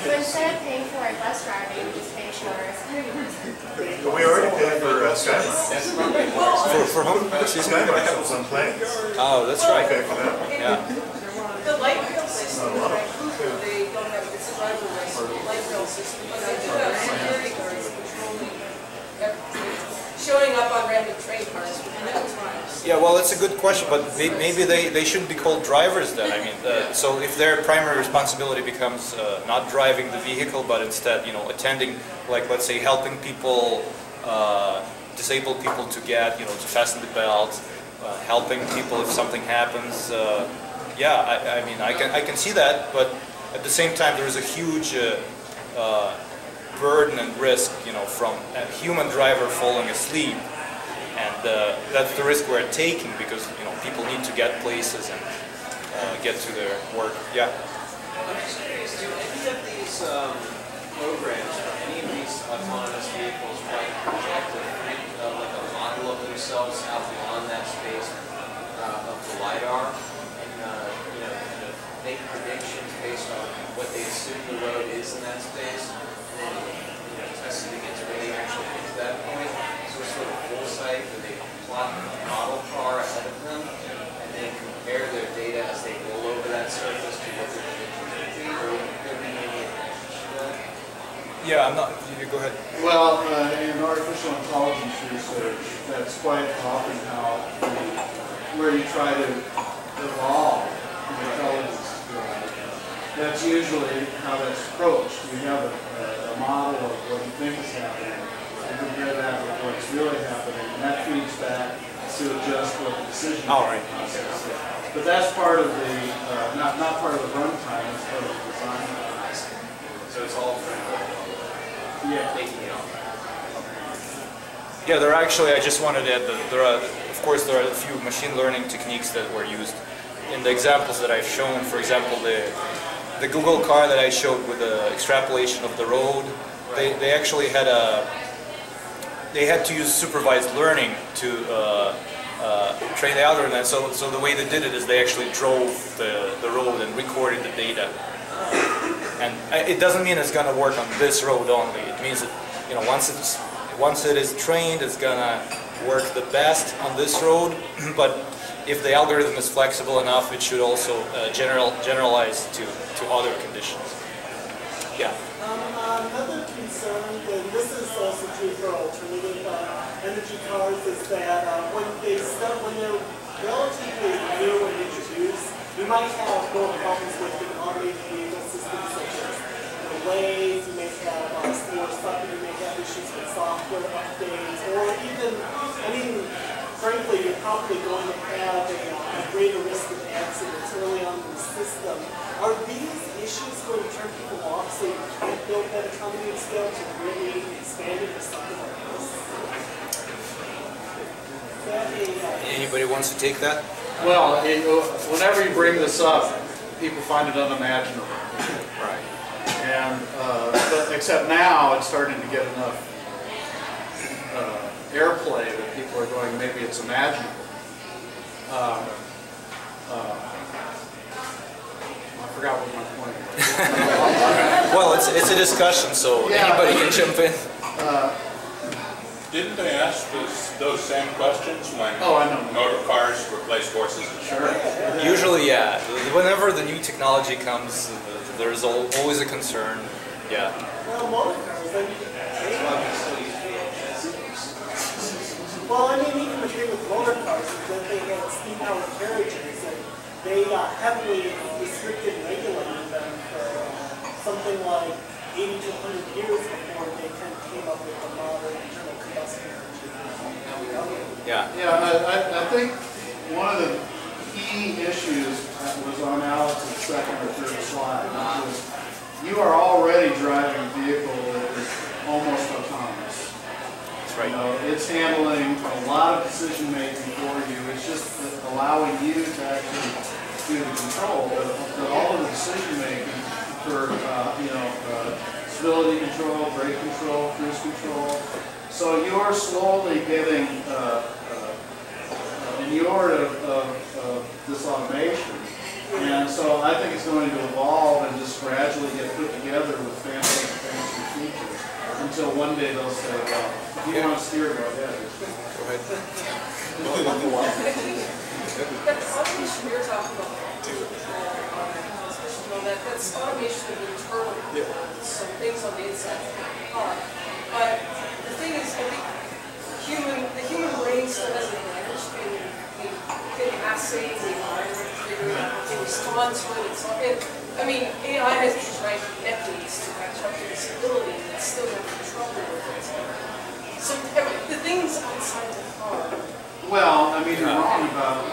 So instead of paying for a bus driver, you just pay for a security person. But we already paid for Skymark. For whom? Skymark on planes. Oh, that's right. Okay, for that. Yeah. The light rail system, they don't have, it's a driver race, the light rail system, but they do have security guards patrolling everything, showing up on random train cars for no times. Yeah, well, that's a good question, but maybe they shouldn't be called drivers then. I mean, so if their primary responsibility becomes not driving the vehicle, but instead, attending, like, let's say, helping people, disabled people to get, to fasten the belt, helping people if something happens. Yeah, I mean, I can see that, but at the same time, there is a huge burden and risk, from a human driver falling asleep, and that's the risk we're taking because people need to get places and get to their work. Yeah. I'm just curious, do any of these programs or any of these autonomous vehicles project like a model of themselves out beyond that space of the lidar, and make predictions based on what they assume the road is in that space? Tested against where they actually get to that point. So it's sort of full sight where they plot a model car ahead of them and then compare their data as they roll over that surface to what they're predicting. Or could be any advantage to that? Yeah, I'm not. You go ahead. Well, in artificial intelligence research, that's quite often how where you try to evolve the intelligence. That's usually how that's approached. You have a model of what you think is happening, and compare that with what's really happening, and that feeds back to adjust what the decision process is. But that's part of the not part of the runtime. It's part of the design. So it's all critical. Yeah. Yeah. There are actually. I just wanted to add that there are, of course, there are a few machine learning techniques that were used in the examples that I've shown. For example, the Google car that I showed with the extrapolation of the road, they actually had to use supervised learning to train the algorithm. And so the way they did it is they actually drove the road and recorded the data. And it doesn't mean it's going to work on this road only. It means that once it is trained, it's going to work the best on this road, but if the algorithm is flexible enough, it should also generalize to other conditions. Yeah. Another concern, and this is also true for alternative energy cars, is that when they're relatively new and introduced, you might have more problems with an automated vehicle system such as Waze. You may have you may have issues with software updates, or even frankly, you're probably going to have a greater risk of accidents early on in the system. Are these issues going to turn people off so you can't build that economy of scale to really expand it to something like this? Anybody wants to take that? Well, whenever you bring this up, people find it unimaginable. Right. And except now, it's starting to get enough airplay that people are going, maybe it's imaginable. I forgot what my point was. Well, it's a discussion, so yeah, anybody can jump in. Didn't they ask those same questions when motor cars replaced horses? Sure. Yeah. Usually, yeah. Whenever the new technology comes, there's always a concern. Yeah. Well, motor cars, even the thing with motor cars is that they had steam powered carriages and they heavily restricted regulating them for something like 80 to 100 years before they kind of came up with the modern internal combustion Yeah. Yeah, I think one of the key issues was on Alex's second or third slide, which was you are already driving a vehicle that is almost autonomous. That's right. You know, it's handling a lot of decision making for you. It's just allowing you to actually do the control, but all of the decision making for stability control, brake control, cruise control. So you are slowly getting inured of this automation. And so I think it's going to evolve and just gradually get put together with fancy features until one day they'll say, well, if you want to steer, go ahead. Go ahead. That's automation you're talking about. That's automation of the internal, so things on the inside of the car. But the thing is, the human brain still doesn't manage to assay the environment. It responds to it. I mean, AI has been trying for decades to catch up to this ability, and it's still in control over it. So the things outside the car. Well, I mean, you're wrong about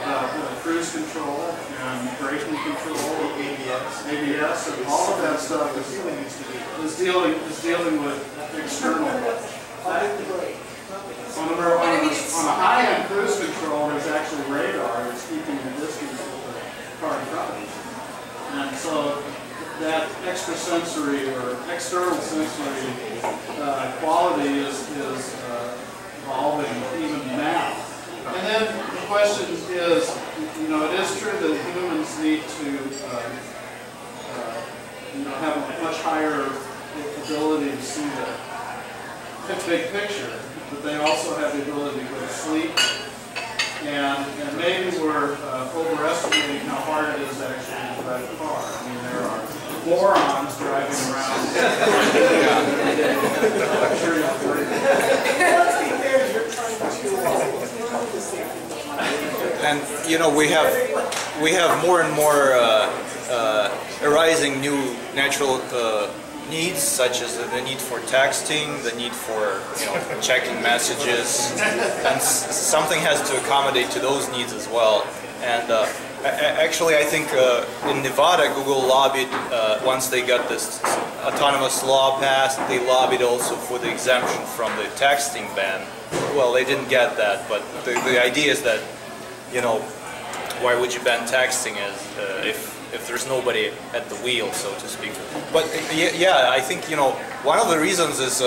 cruise control and braking control, ABS, and all of that stuff is dealing with external. On a high-end cruise control, there's actually radar that's keeping the distance car in front of you. And so that extrasensory or external sensory quality is evolving even now. And then the question is, you know, it is true that humans need to have a much higher ability to see the big picture, but they also have the ability to go to sleep. And maybe we're overestimating how hard it is actually to drive a car. I mean, there are morons driving around. I'm sure you're pretty good. Let's be fair, you're trying to safety. And you know, we have more and more arising new natural needs, such as the need for texting, the need for checking messages, and something has to accommodate to those needs as well. And actually, I think in Nevada, Google lobbied once they got this autonomous law passed. They lobbied also for the exemption from the texting ban. Well, they didn't get that, but the idea is that why would you ban texting if there's nobody at the wheel, so to speak. But yeah, I think one of the reasons is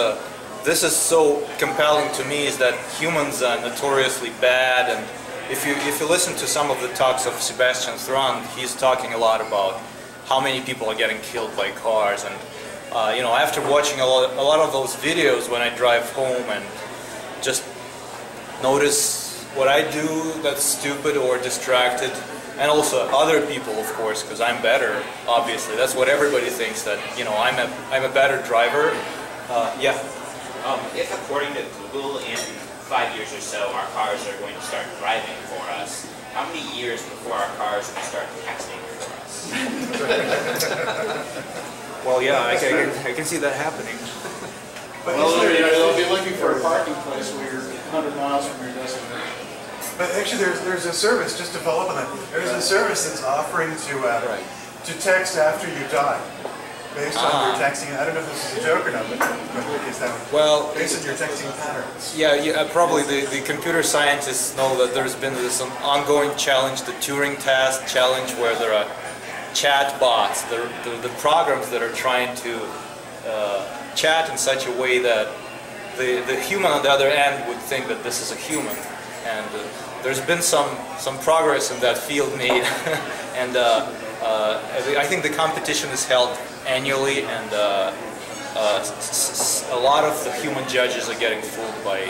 this is so compelling to me is that humans are notoriously bad. And if you listen to some of the talks of Sebastian Thrun, he's talking a lot about how many people are getting killed by cars. And after watching a lot of those videos, when I drive home and just notice what I do that's stupid or distracted. And also other people, of course, because I'm better. Obviously, that's what everybody thinks, that I'm a better driver. Yeah. If according to Google, in 5 years or so, our cars are going to start driving for us, how many years before our cars will start texting for us? Well, yeah, I can see that happening. But well, they'll be looking for a parking place where you're 100 miles from your destination. But actually, there's a service, just to follow up on that. There's a service that's offering to text after you die, based on your texting. I don't know if this is a joke or not, but is that based on your texting patterns? Yeah, probably the computer scientists know that there's been this ongoing challenge, the Turing test challenge, where there are chat bots, the programs that are trying to chat in such a way that the human on the other end would think that this is a human. And there's been some progress in that field made, and I think the competition is held annually, and a lot of the human judges are getting fooled by.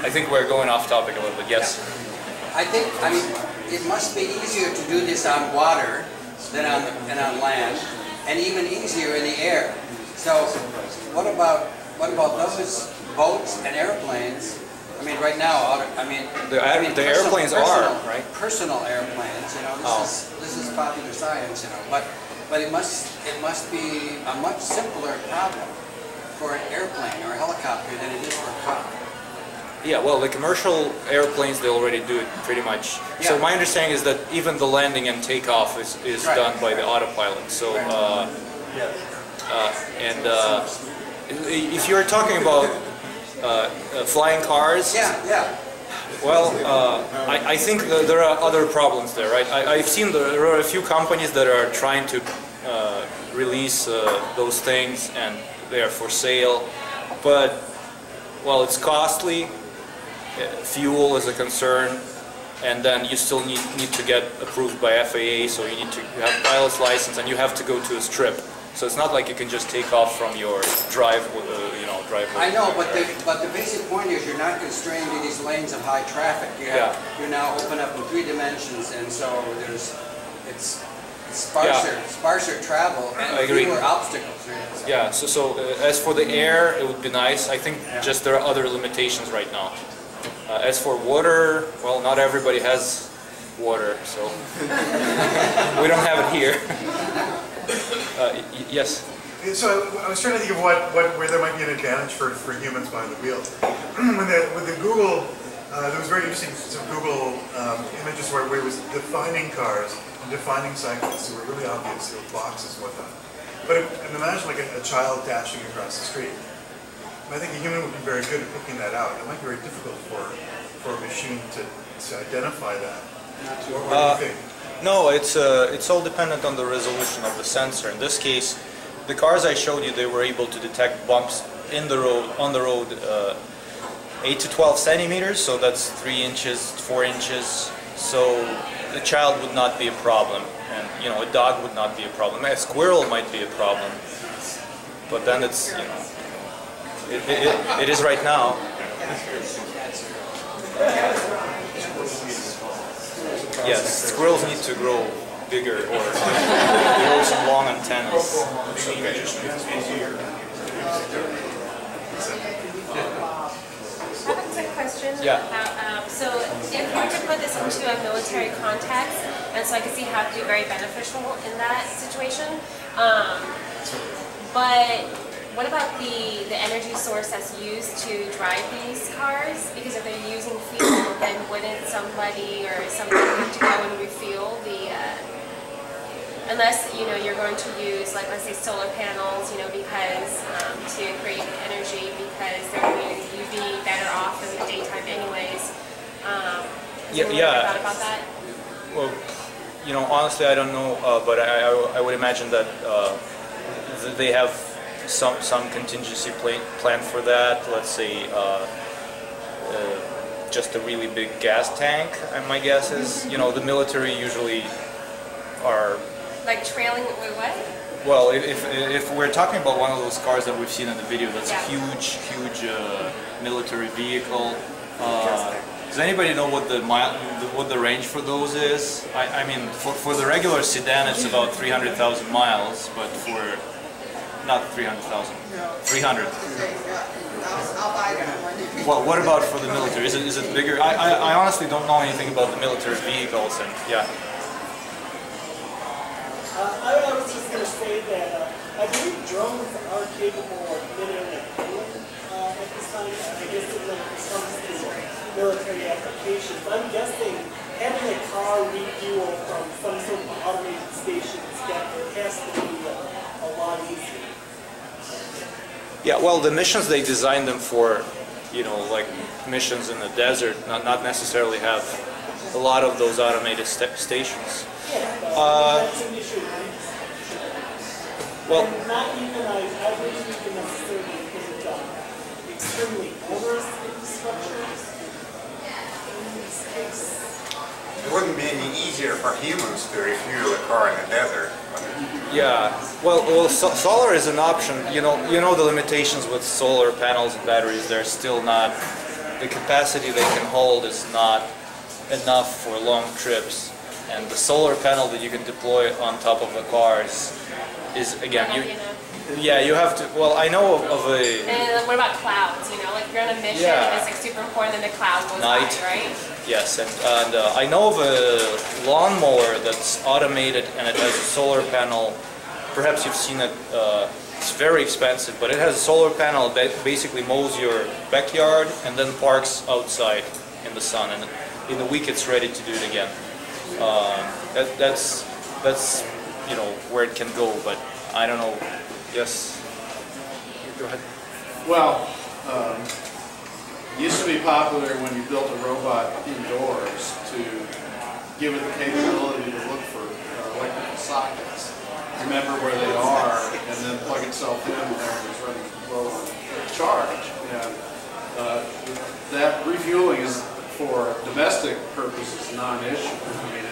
I think we're going off topic a little bit. Yes. I think it must be easier to do this on water than on land, and even easier in the air. So what about those boats and airplanes? I mean, right now, the airplanes are right. Personal airplanes, this is popular science, But it must be a much simpler problem for an airplane or a helicopter than it is for a car. Yeah, well, the commercial airplanes, they already do it pretty much. Yeah. So my understanding is that even the landing and takeoff is right. done by the autopilot. So, if you're talking about flying cars, well, I think there are other problems there, right? I've seen there are a few companies that are trying to release those things, and they are for sale, but well, it's costly. Fuel is a concern, and then you still need to get approved by FAA, so you need to have a pilot's license, and you have to go to a strip. So it's not like you can just take off from your drive, you know, driveway. I know, but the basic point is you're not constrained to these lanes of high traffic. You have, yeah. You're now open up in 3 dimensions, and so there's sparser travel and fewer obstacles. Right? So. Yeah. So as for the air, it would be nice. I think just there are other limitations right now. As for water, well, not everybody has water, so we don't have it here. Yes. So I was trying to think of where there might be an advantage for humans behind the wheel. With the Google, there was very interesting some Google images where it was defining cars. Defining cycles, so were really obvious, you know, boxes, whatnot. But imagine like a child dashing across the street. I think a human would be very good at picking that out. It might be very difficult for a machine to identify that. What do you think? No, it's all dependent on the resolution of the sensor. In this case, the cars I showed you, they were able to detect bumps in the road, on the road, 8 to 12 centimeters. So that's 3 inches, 4 inches. So a child would not be a problem, and you know, a dog would not be a problem. A squirrel might be a problem, but then it's, you know, it is right now. Yes, squirrels need to grow bigger or grow some long antennas. I have a quick question. Yeah. So if you were to put this into a military context, and so I can see how it could be very beneficial in that situation. But what about the energy source that's used to drive these cars? Because if they're using fuel, then wouldn't somebody or something need to go and refuel the? Unless, you know, you're going to use, like, let's say solar panels, you know, because to create energy, because they're going to be better off in the daytime anyways. Have you thought about that? Well, you know, honestly, I don't know, but I would imagine that they have some contingency plan for that. Let's say just a really big gas tank, my guess is. You know, the military usually are... Like trailing what? Well, if we're talking about one of those cars that we've seen in the video, that's a huge military vehicle. Does anybody know what the range for those is? I mean, for the regular sedan, it's about 300,000 miles, but for not 300,000, 300. Well, what about for the military? Is it bigger? I honestly don't know anything about the military vehicles, and yeah. I was just going to say that I believe drones are capable of midair refueling at this time. I guess it comes to military applications. I'm guessing having a car refuel from some sort of automated station step has to be a lot easier. Yeah, well, the missions, they designed them for, you know, like missions in the desert, not necessarily have a lot of those automated stations. Well, it wouldn't be any easier for humans to refuel a car in the desert. Yeah, well, solar is an option. You know the limitations with solar panels and batteries. They're still not, the capacity they can hold is not enough for long trips. And the solar panel that you can deploy on top of the cars is, again, you have to, well, I know of a... And what about clouds, you know, like you're on a mission and it's like super important and the cloud goes by, right? Yes, and I know of a lawnmower that's automated and it has a solar panel. Perhaps you've seen it, it's very expensive, but it has a solar panel that basically mows your backyard and then parks outside in the sun, and in a week it's ready to do it again. That's you know where it can go, but I don't know. Yes, go ahead. Well, it used to be popular when you built a robot indoors to give it the capability to look for electrical sockets, remember where they are, and then plug itself in when it was ready to blow a charge. And that refueling is, for domestic purposes, non-issue. I mean,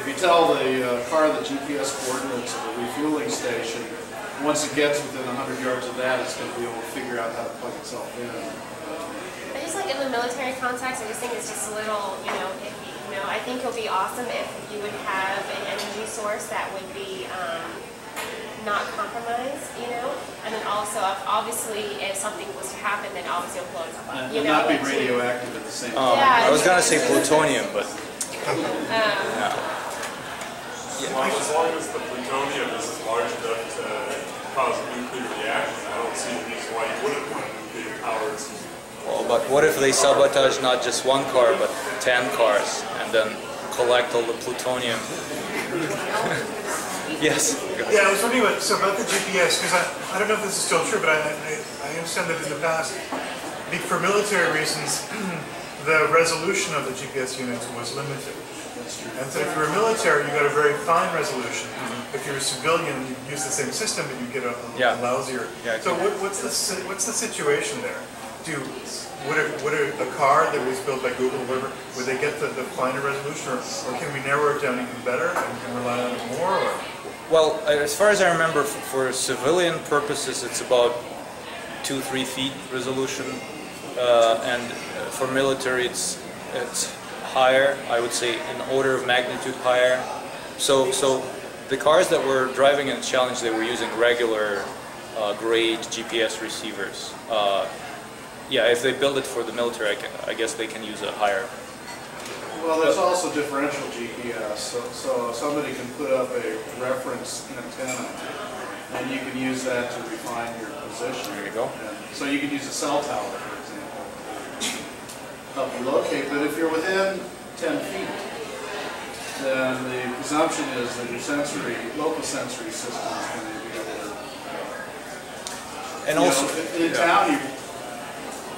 if you tell the car the GPS coordinates of the refueling station, once it gets within 100 yards of that, it's going to be able to figure out how to plug itself in. I just like in the military context, I just think it's just a little, you know, iffy. You know, I think it would be awesome if you would have an energy source that would be not compromised, you know. And then also, obviously, if something was to happen, then obviously it'll blow itself up. You know, not be radioactive at the same time. Yeah, I was going to say plutonium, but. As long as the plutonium is large enough to cause a nuclear reaction, I don't see any reason why you wouldn't want nuclear power to. Well, but what if they sabotage not just one car, but 10 cars, and then collect all the plutonium? Yes? Yeah, I was wondering about, so about the GPS, because I don't know if this is still true, but I understand that in the past, for military reasons, the resolution of the GPS units was limited. And so if you were military, you got a very fine resolution. Mm-hmm. If you're a civilian, you use the same system, but you get a lousier. Yeah, so what's the situation there? Would a car that was built by Google, whatever, would they get the finer resolution, or can we narrow it down even better and can rely on it more? Or? Well, as far as I remember, for civilian purposes, it's about 2-3 feet resolution, and for military, it's higher. I would say an order of magnitude higher. So the cars that were driving in the Challenge, they were using regular grade GPS receivers. Yeah, if they build it for the military, I guess they can use a higher. Well, there's also differential GPS, so somebody can put up a reference antenna, and you can use that to refine your position. There you go. And so you can use a cell tower, for example, to help you locate. But if you're within 10 feet, then the presumption is that your sensory, local sensory system is going to be able to. And also, know, in town, you.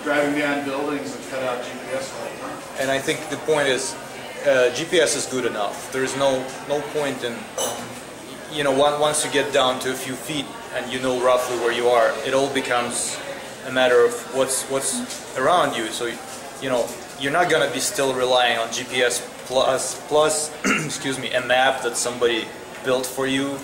Driving behind buildings and cut out GPS all the time. And I think the point is, GPS is good enough. There is no point in, you know, once you get down to a few feet and you know roughly where you are, it all becomes a matter of what's around you. So, you know, you're not going to be still relying on GPS plus excuse me, a map that somebody built for you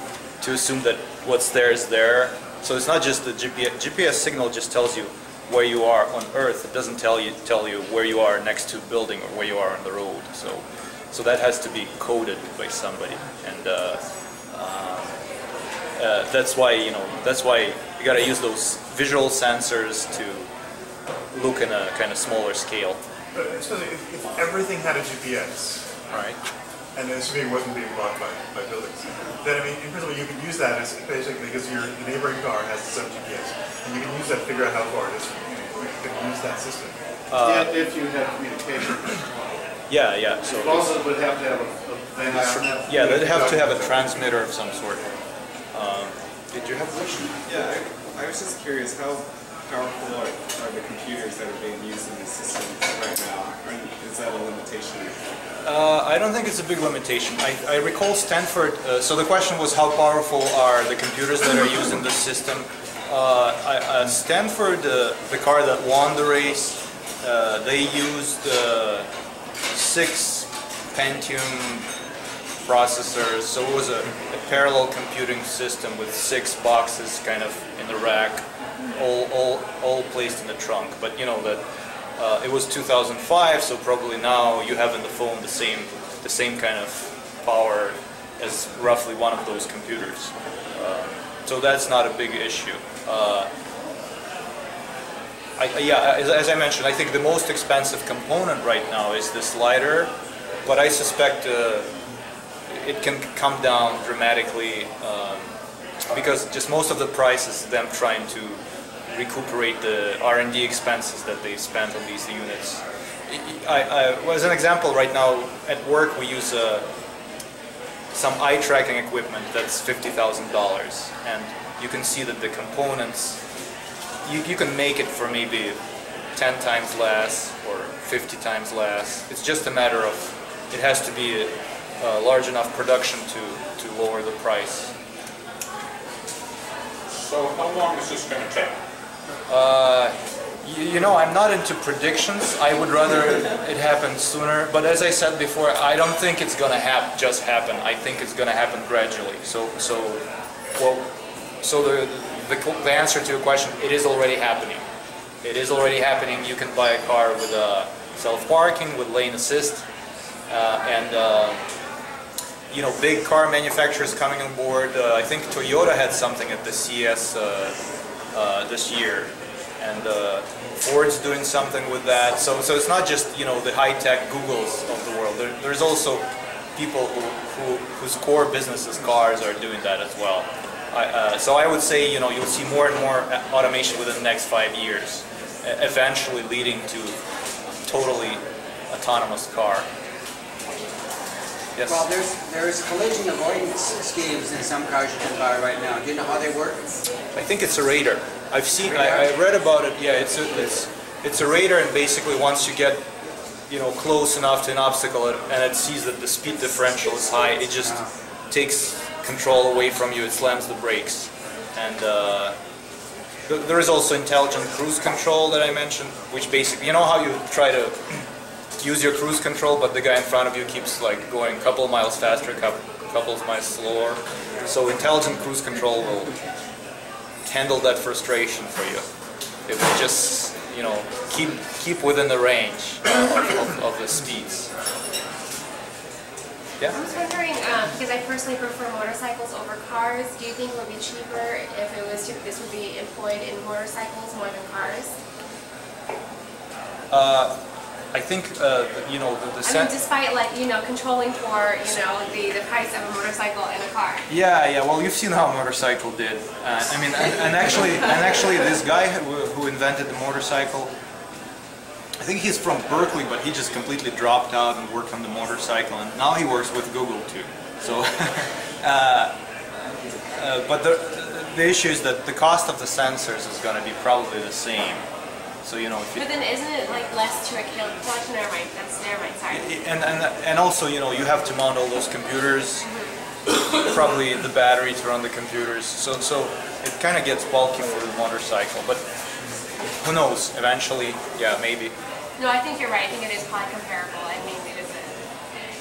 to assume that what's there is there. So it's not just the GPS signal just tells you where you are on Earth. It doesn't tell you where you are next to a building or where you are on the road. So that has to be coded by somebody, and that's why you got to use those visual sensors to look in a kind of smaller scale. But if everything had a GPS, right, and assuming it wasn't being blocked by buildings, then I mean, in principle, you could use that as basically because your neighboring car has its own GPS. And you can use that to figure out how far it is. You can use that system. If you have communication. Yeah. So you also would have to have a they'd have to have a transmitter of some sort. Did you have a question? Yeah, I was just curious, how powerful are the computers that are being used in the system right now? Is that a limitation? I don't think it's a big limitation. I recall Stanford, so the question was how powerful are the computers that are used in the system? Stanford, the car that won the race, they used 6 Pentium processors, so it was a parallel computing system with 6 boxes kind of in the rack, all placed in the trunk. But you know that it was 2005, so probably now you have in the phone the same kind of power as roughly one of those computers. So that's not a big issue. As I mentioned, I think the most expensive component right now is this lidar, but I suspect it can come down dramatically because just most of the price is them trying to recuperate the R&D expenses that they spent on these units. Well, as an example, right now at work we use some eye tracking equipment that's $50,000, and you can see that the components, you can make it for maybe 10 times less or 50 times less. It's just a matter of, it has to be a large enough production to lower the price. So how long is this going to take? You know, I'm not into predictions. I would rather it happen sooner. But as I said before, I don't think it's going to just happen. I think it's going to happen gradually. So the answer to your question, it is already happening. It is already happening. You can buy a car with self-parking, with lane assist, you know, big car manufacturers coming on board. I think Toyota had something at the CES this year, and Ford's doing something with that. So it's not just, you know, the high-tech Googles of the world. There's also people whose core businesses, cars, are doing that as well. So I would say, you know, you'll see more and more automation within the next 5 years, eventually leading to a totally autonomous car. Yes. Well, there's collision avoidance schemes in some cars you can buy right now. Do you know how they work? I think it's a radar. I've seen, I read about it. Yeah, it's a radar, and basically once you get, you know, close enough to an obstacle and it sees that the speed differential is high, it just takes control away from you. It slams the brakes. And there is also intelligent cruise control that I mentioned, which basically, you know how you try to use your cruise control, but the guy in front of you keeps like going a couple of miles faster, couple of miles slower. So intelligent cruise control will handle that frustration for you. It will just, you know, keep within the range of the speeds. Yeah. I was wondering, because I personally prefer motorcycles over cars, do you think it would be cheaper if this would be employed in motorcycles more than cars? I think, you know, I mean, despite, like, you know, controlling for, you know, the price of a motorcycle and a car. Yeah, well, you've seen how a motorcycle did. I mean, and actually this guy who invented the motorcycle, I think he's from Berkeley, but he just completely dropped out and worked on the motorcycle, and now he works with Google, too. So, but the issue is that the cost of the sensors is going to be probably the same. So, you know, but then isn't it like less to a kilowatt? Never mind, sorry. And also, you know, you have to mount all those computers, probably the battery to run the computers. So it kind of gets bulky for the motorcycle, but who knows? Eventually, yeah, maybe. No, I think you're right. I think it is probably comparable. I mean, it isn't.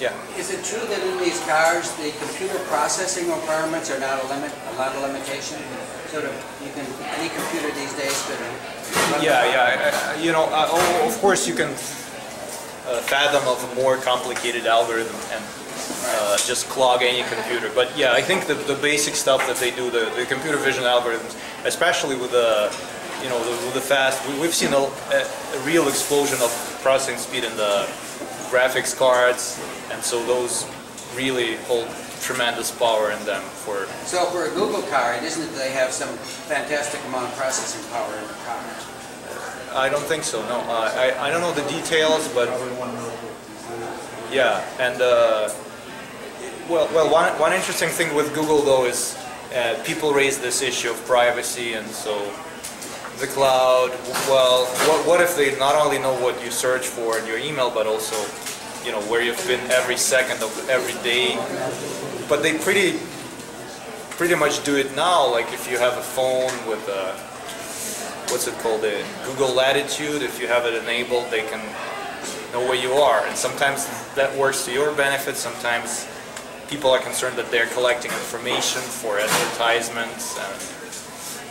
Yeah. Is it true that in these cars, the computer processing requirements are not a lot of limitation? Sort of, you can, any computer these days could. Yeah. You know, of course you can fathom of a more complicated algorithm and just clog any computer. But yeah, I think the basic stuff that they do, the computer vision algorithms, especially with the, you know, the fast. We've seen a real explosion of processing speed in the graphics cards, and so those really hold tremendous power in them. So for a Google car, it isn't that they have some fantastic amount of processing power in the car? I don't think so, no. I don't know the details, but yeah. And well, one interesting thing with Google, though, is people raise this issue of privacy, and so the cloud. Well, what if they not only know what you search for in your email, but also, you know, where you've been every second of every day? But they pretty much do it now. Like if you have a phone with a, what's it called, the Google Latitude, if you have it enabled, they can know where you are. And sometimes that works to your benefit. Sometimes people are concerned that they're collecting information for advertisements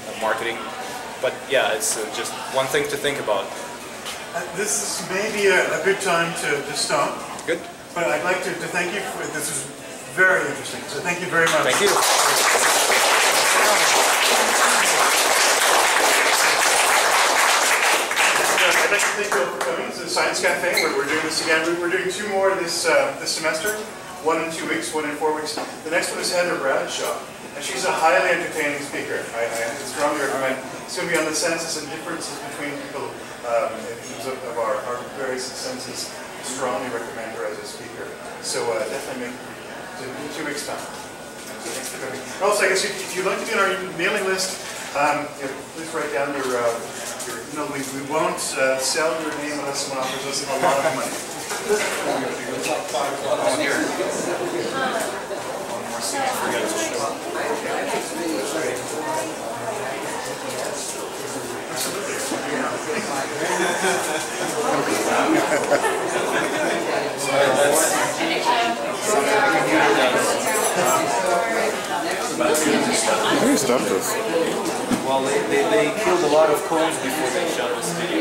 and marketing. But yeah, it's just one thing to think about. This is maybe a good time to stop. Good. But I'd like to thank you for this. Is very interesting. So thank you very much. Thank you. I'd like to thank you all for coming to the Science Cafe. We're doing this again. We're doing two more this semester. One in 2 weeks. One in 4 weeks. The next one is Heather Bradshaw. And she's a highly entertaining speaker. I strongly recommend. It's going to be on the senses and differences between people in terms of our various senses. Strongly recommend her as a speaker. So definitely make it 2 weeks' time. So thanks for coming. Also, I guess if you'd like to be on our mailing list, please write down your email. We won't sell your name unless someone offers us a lot of money. Who stuffed us? Well, they killed a lot of cones before they shot this video.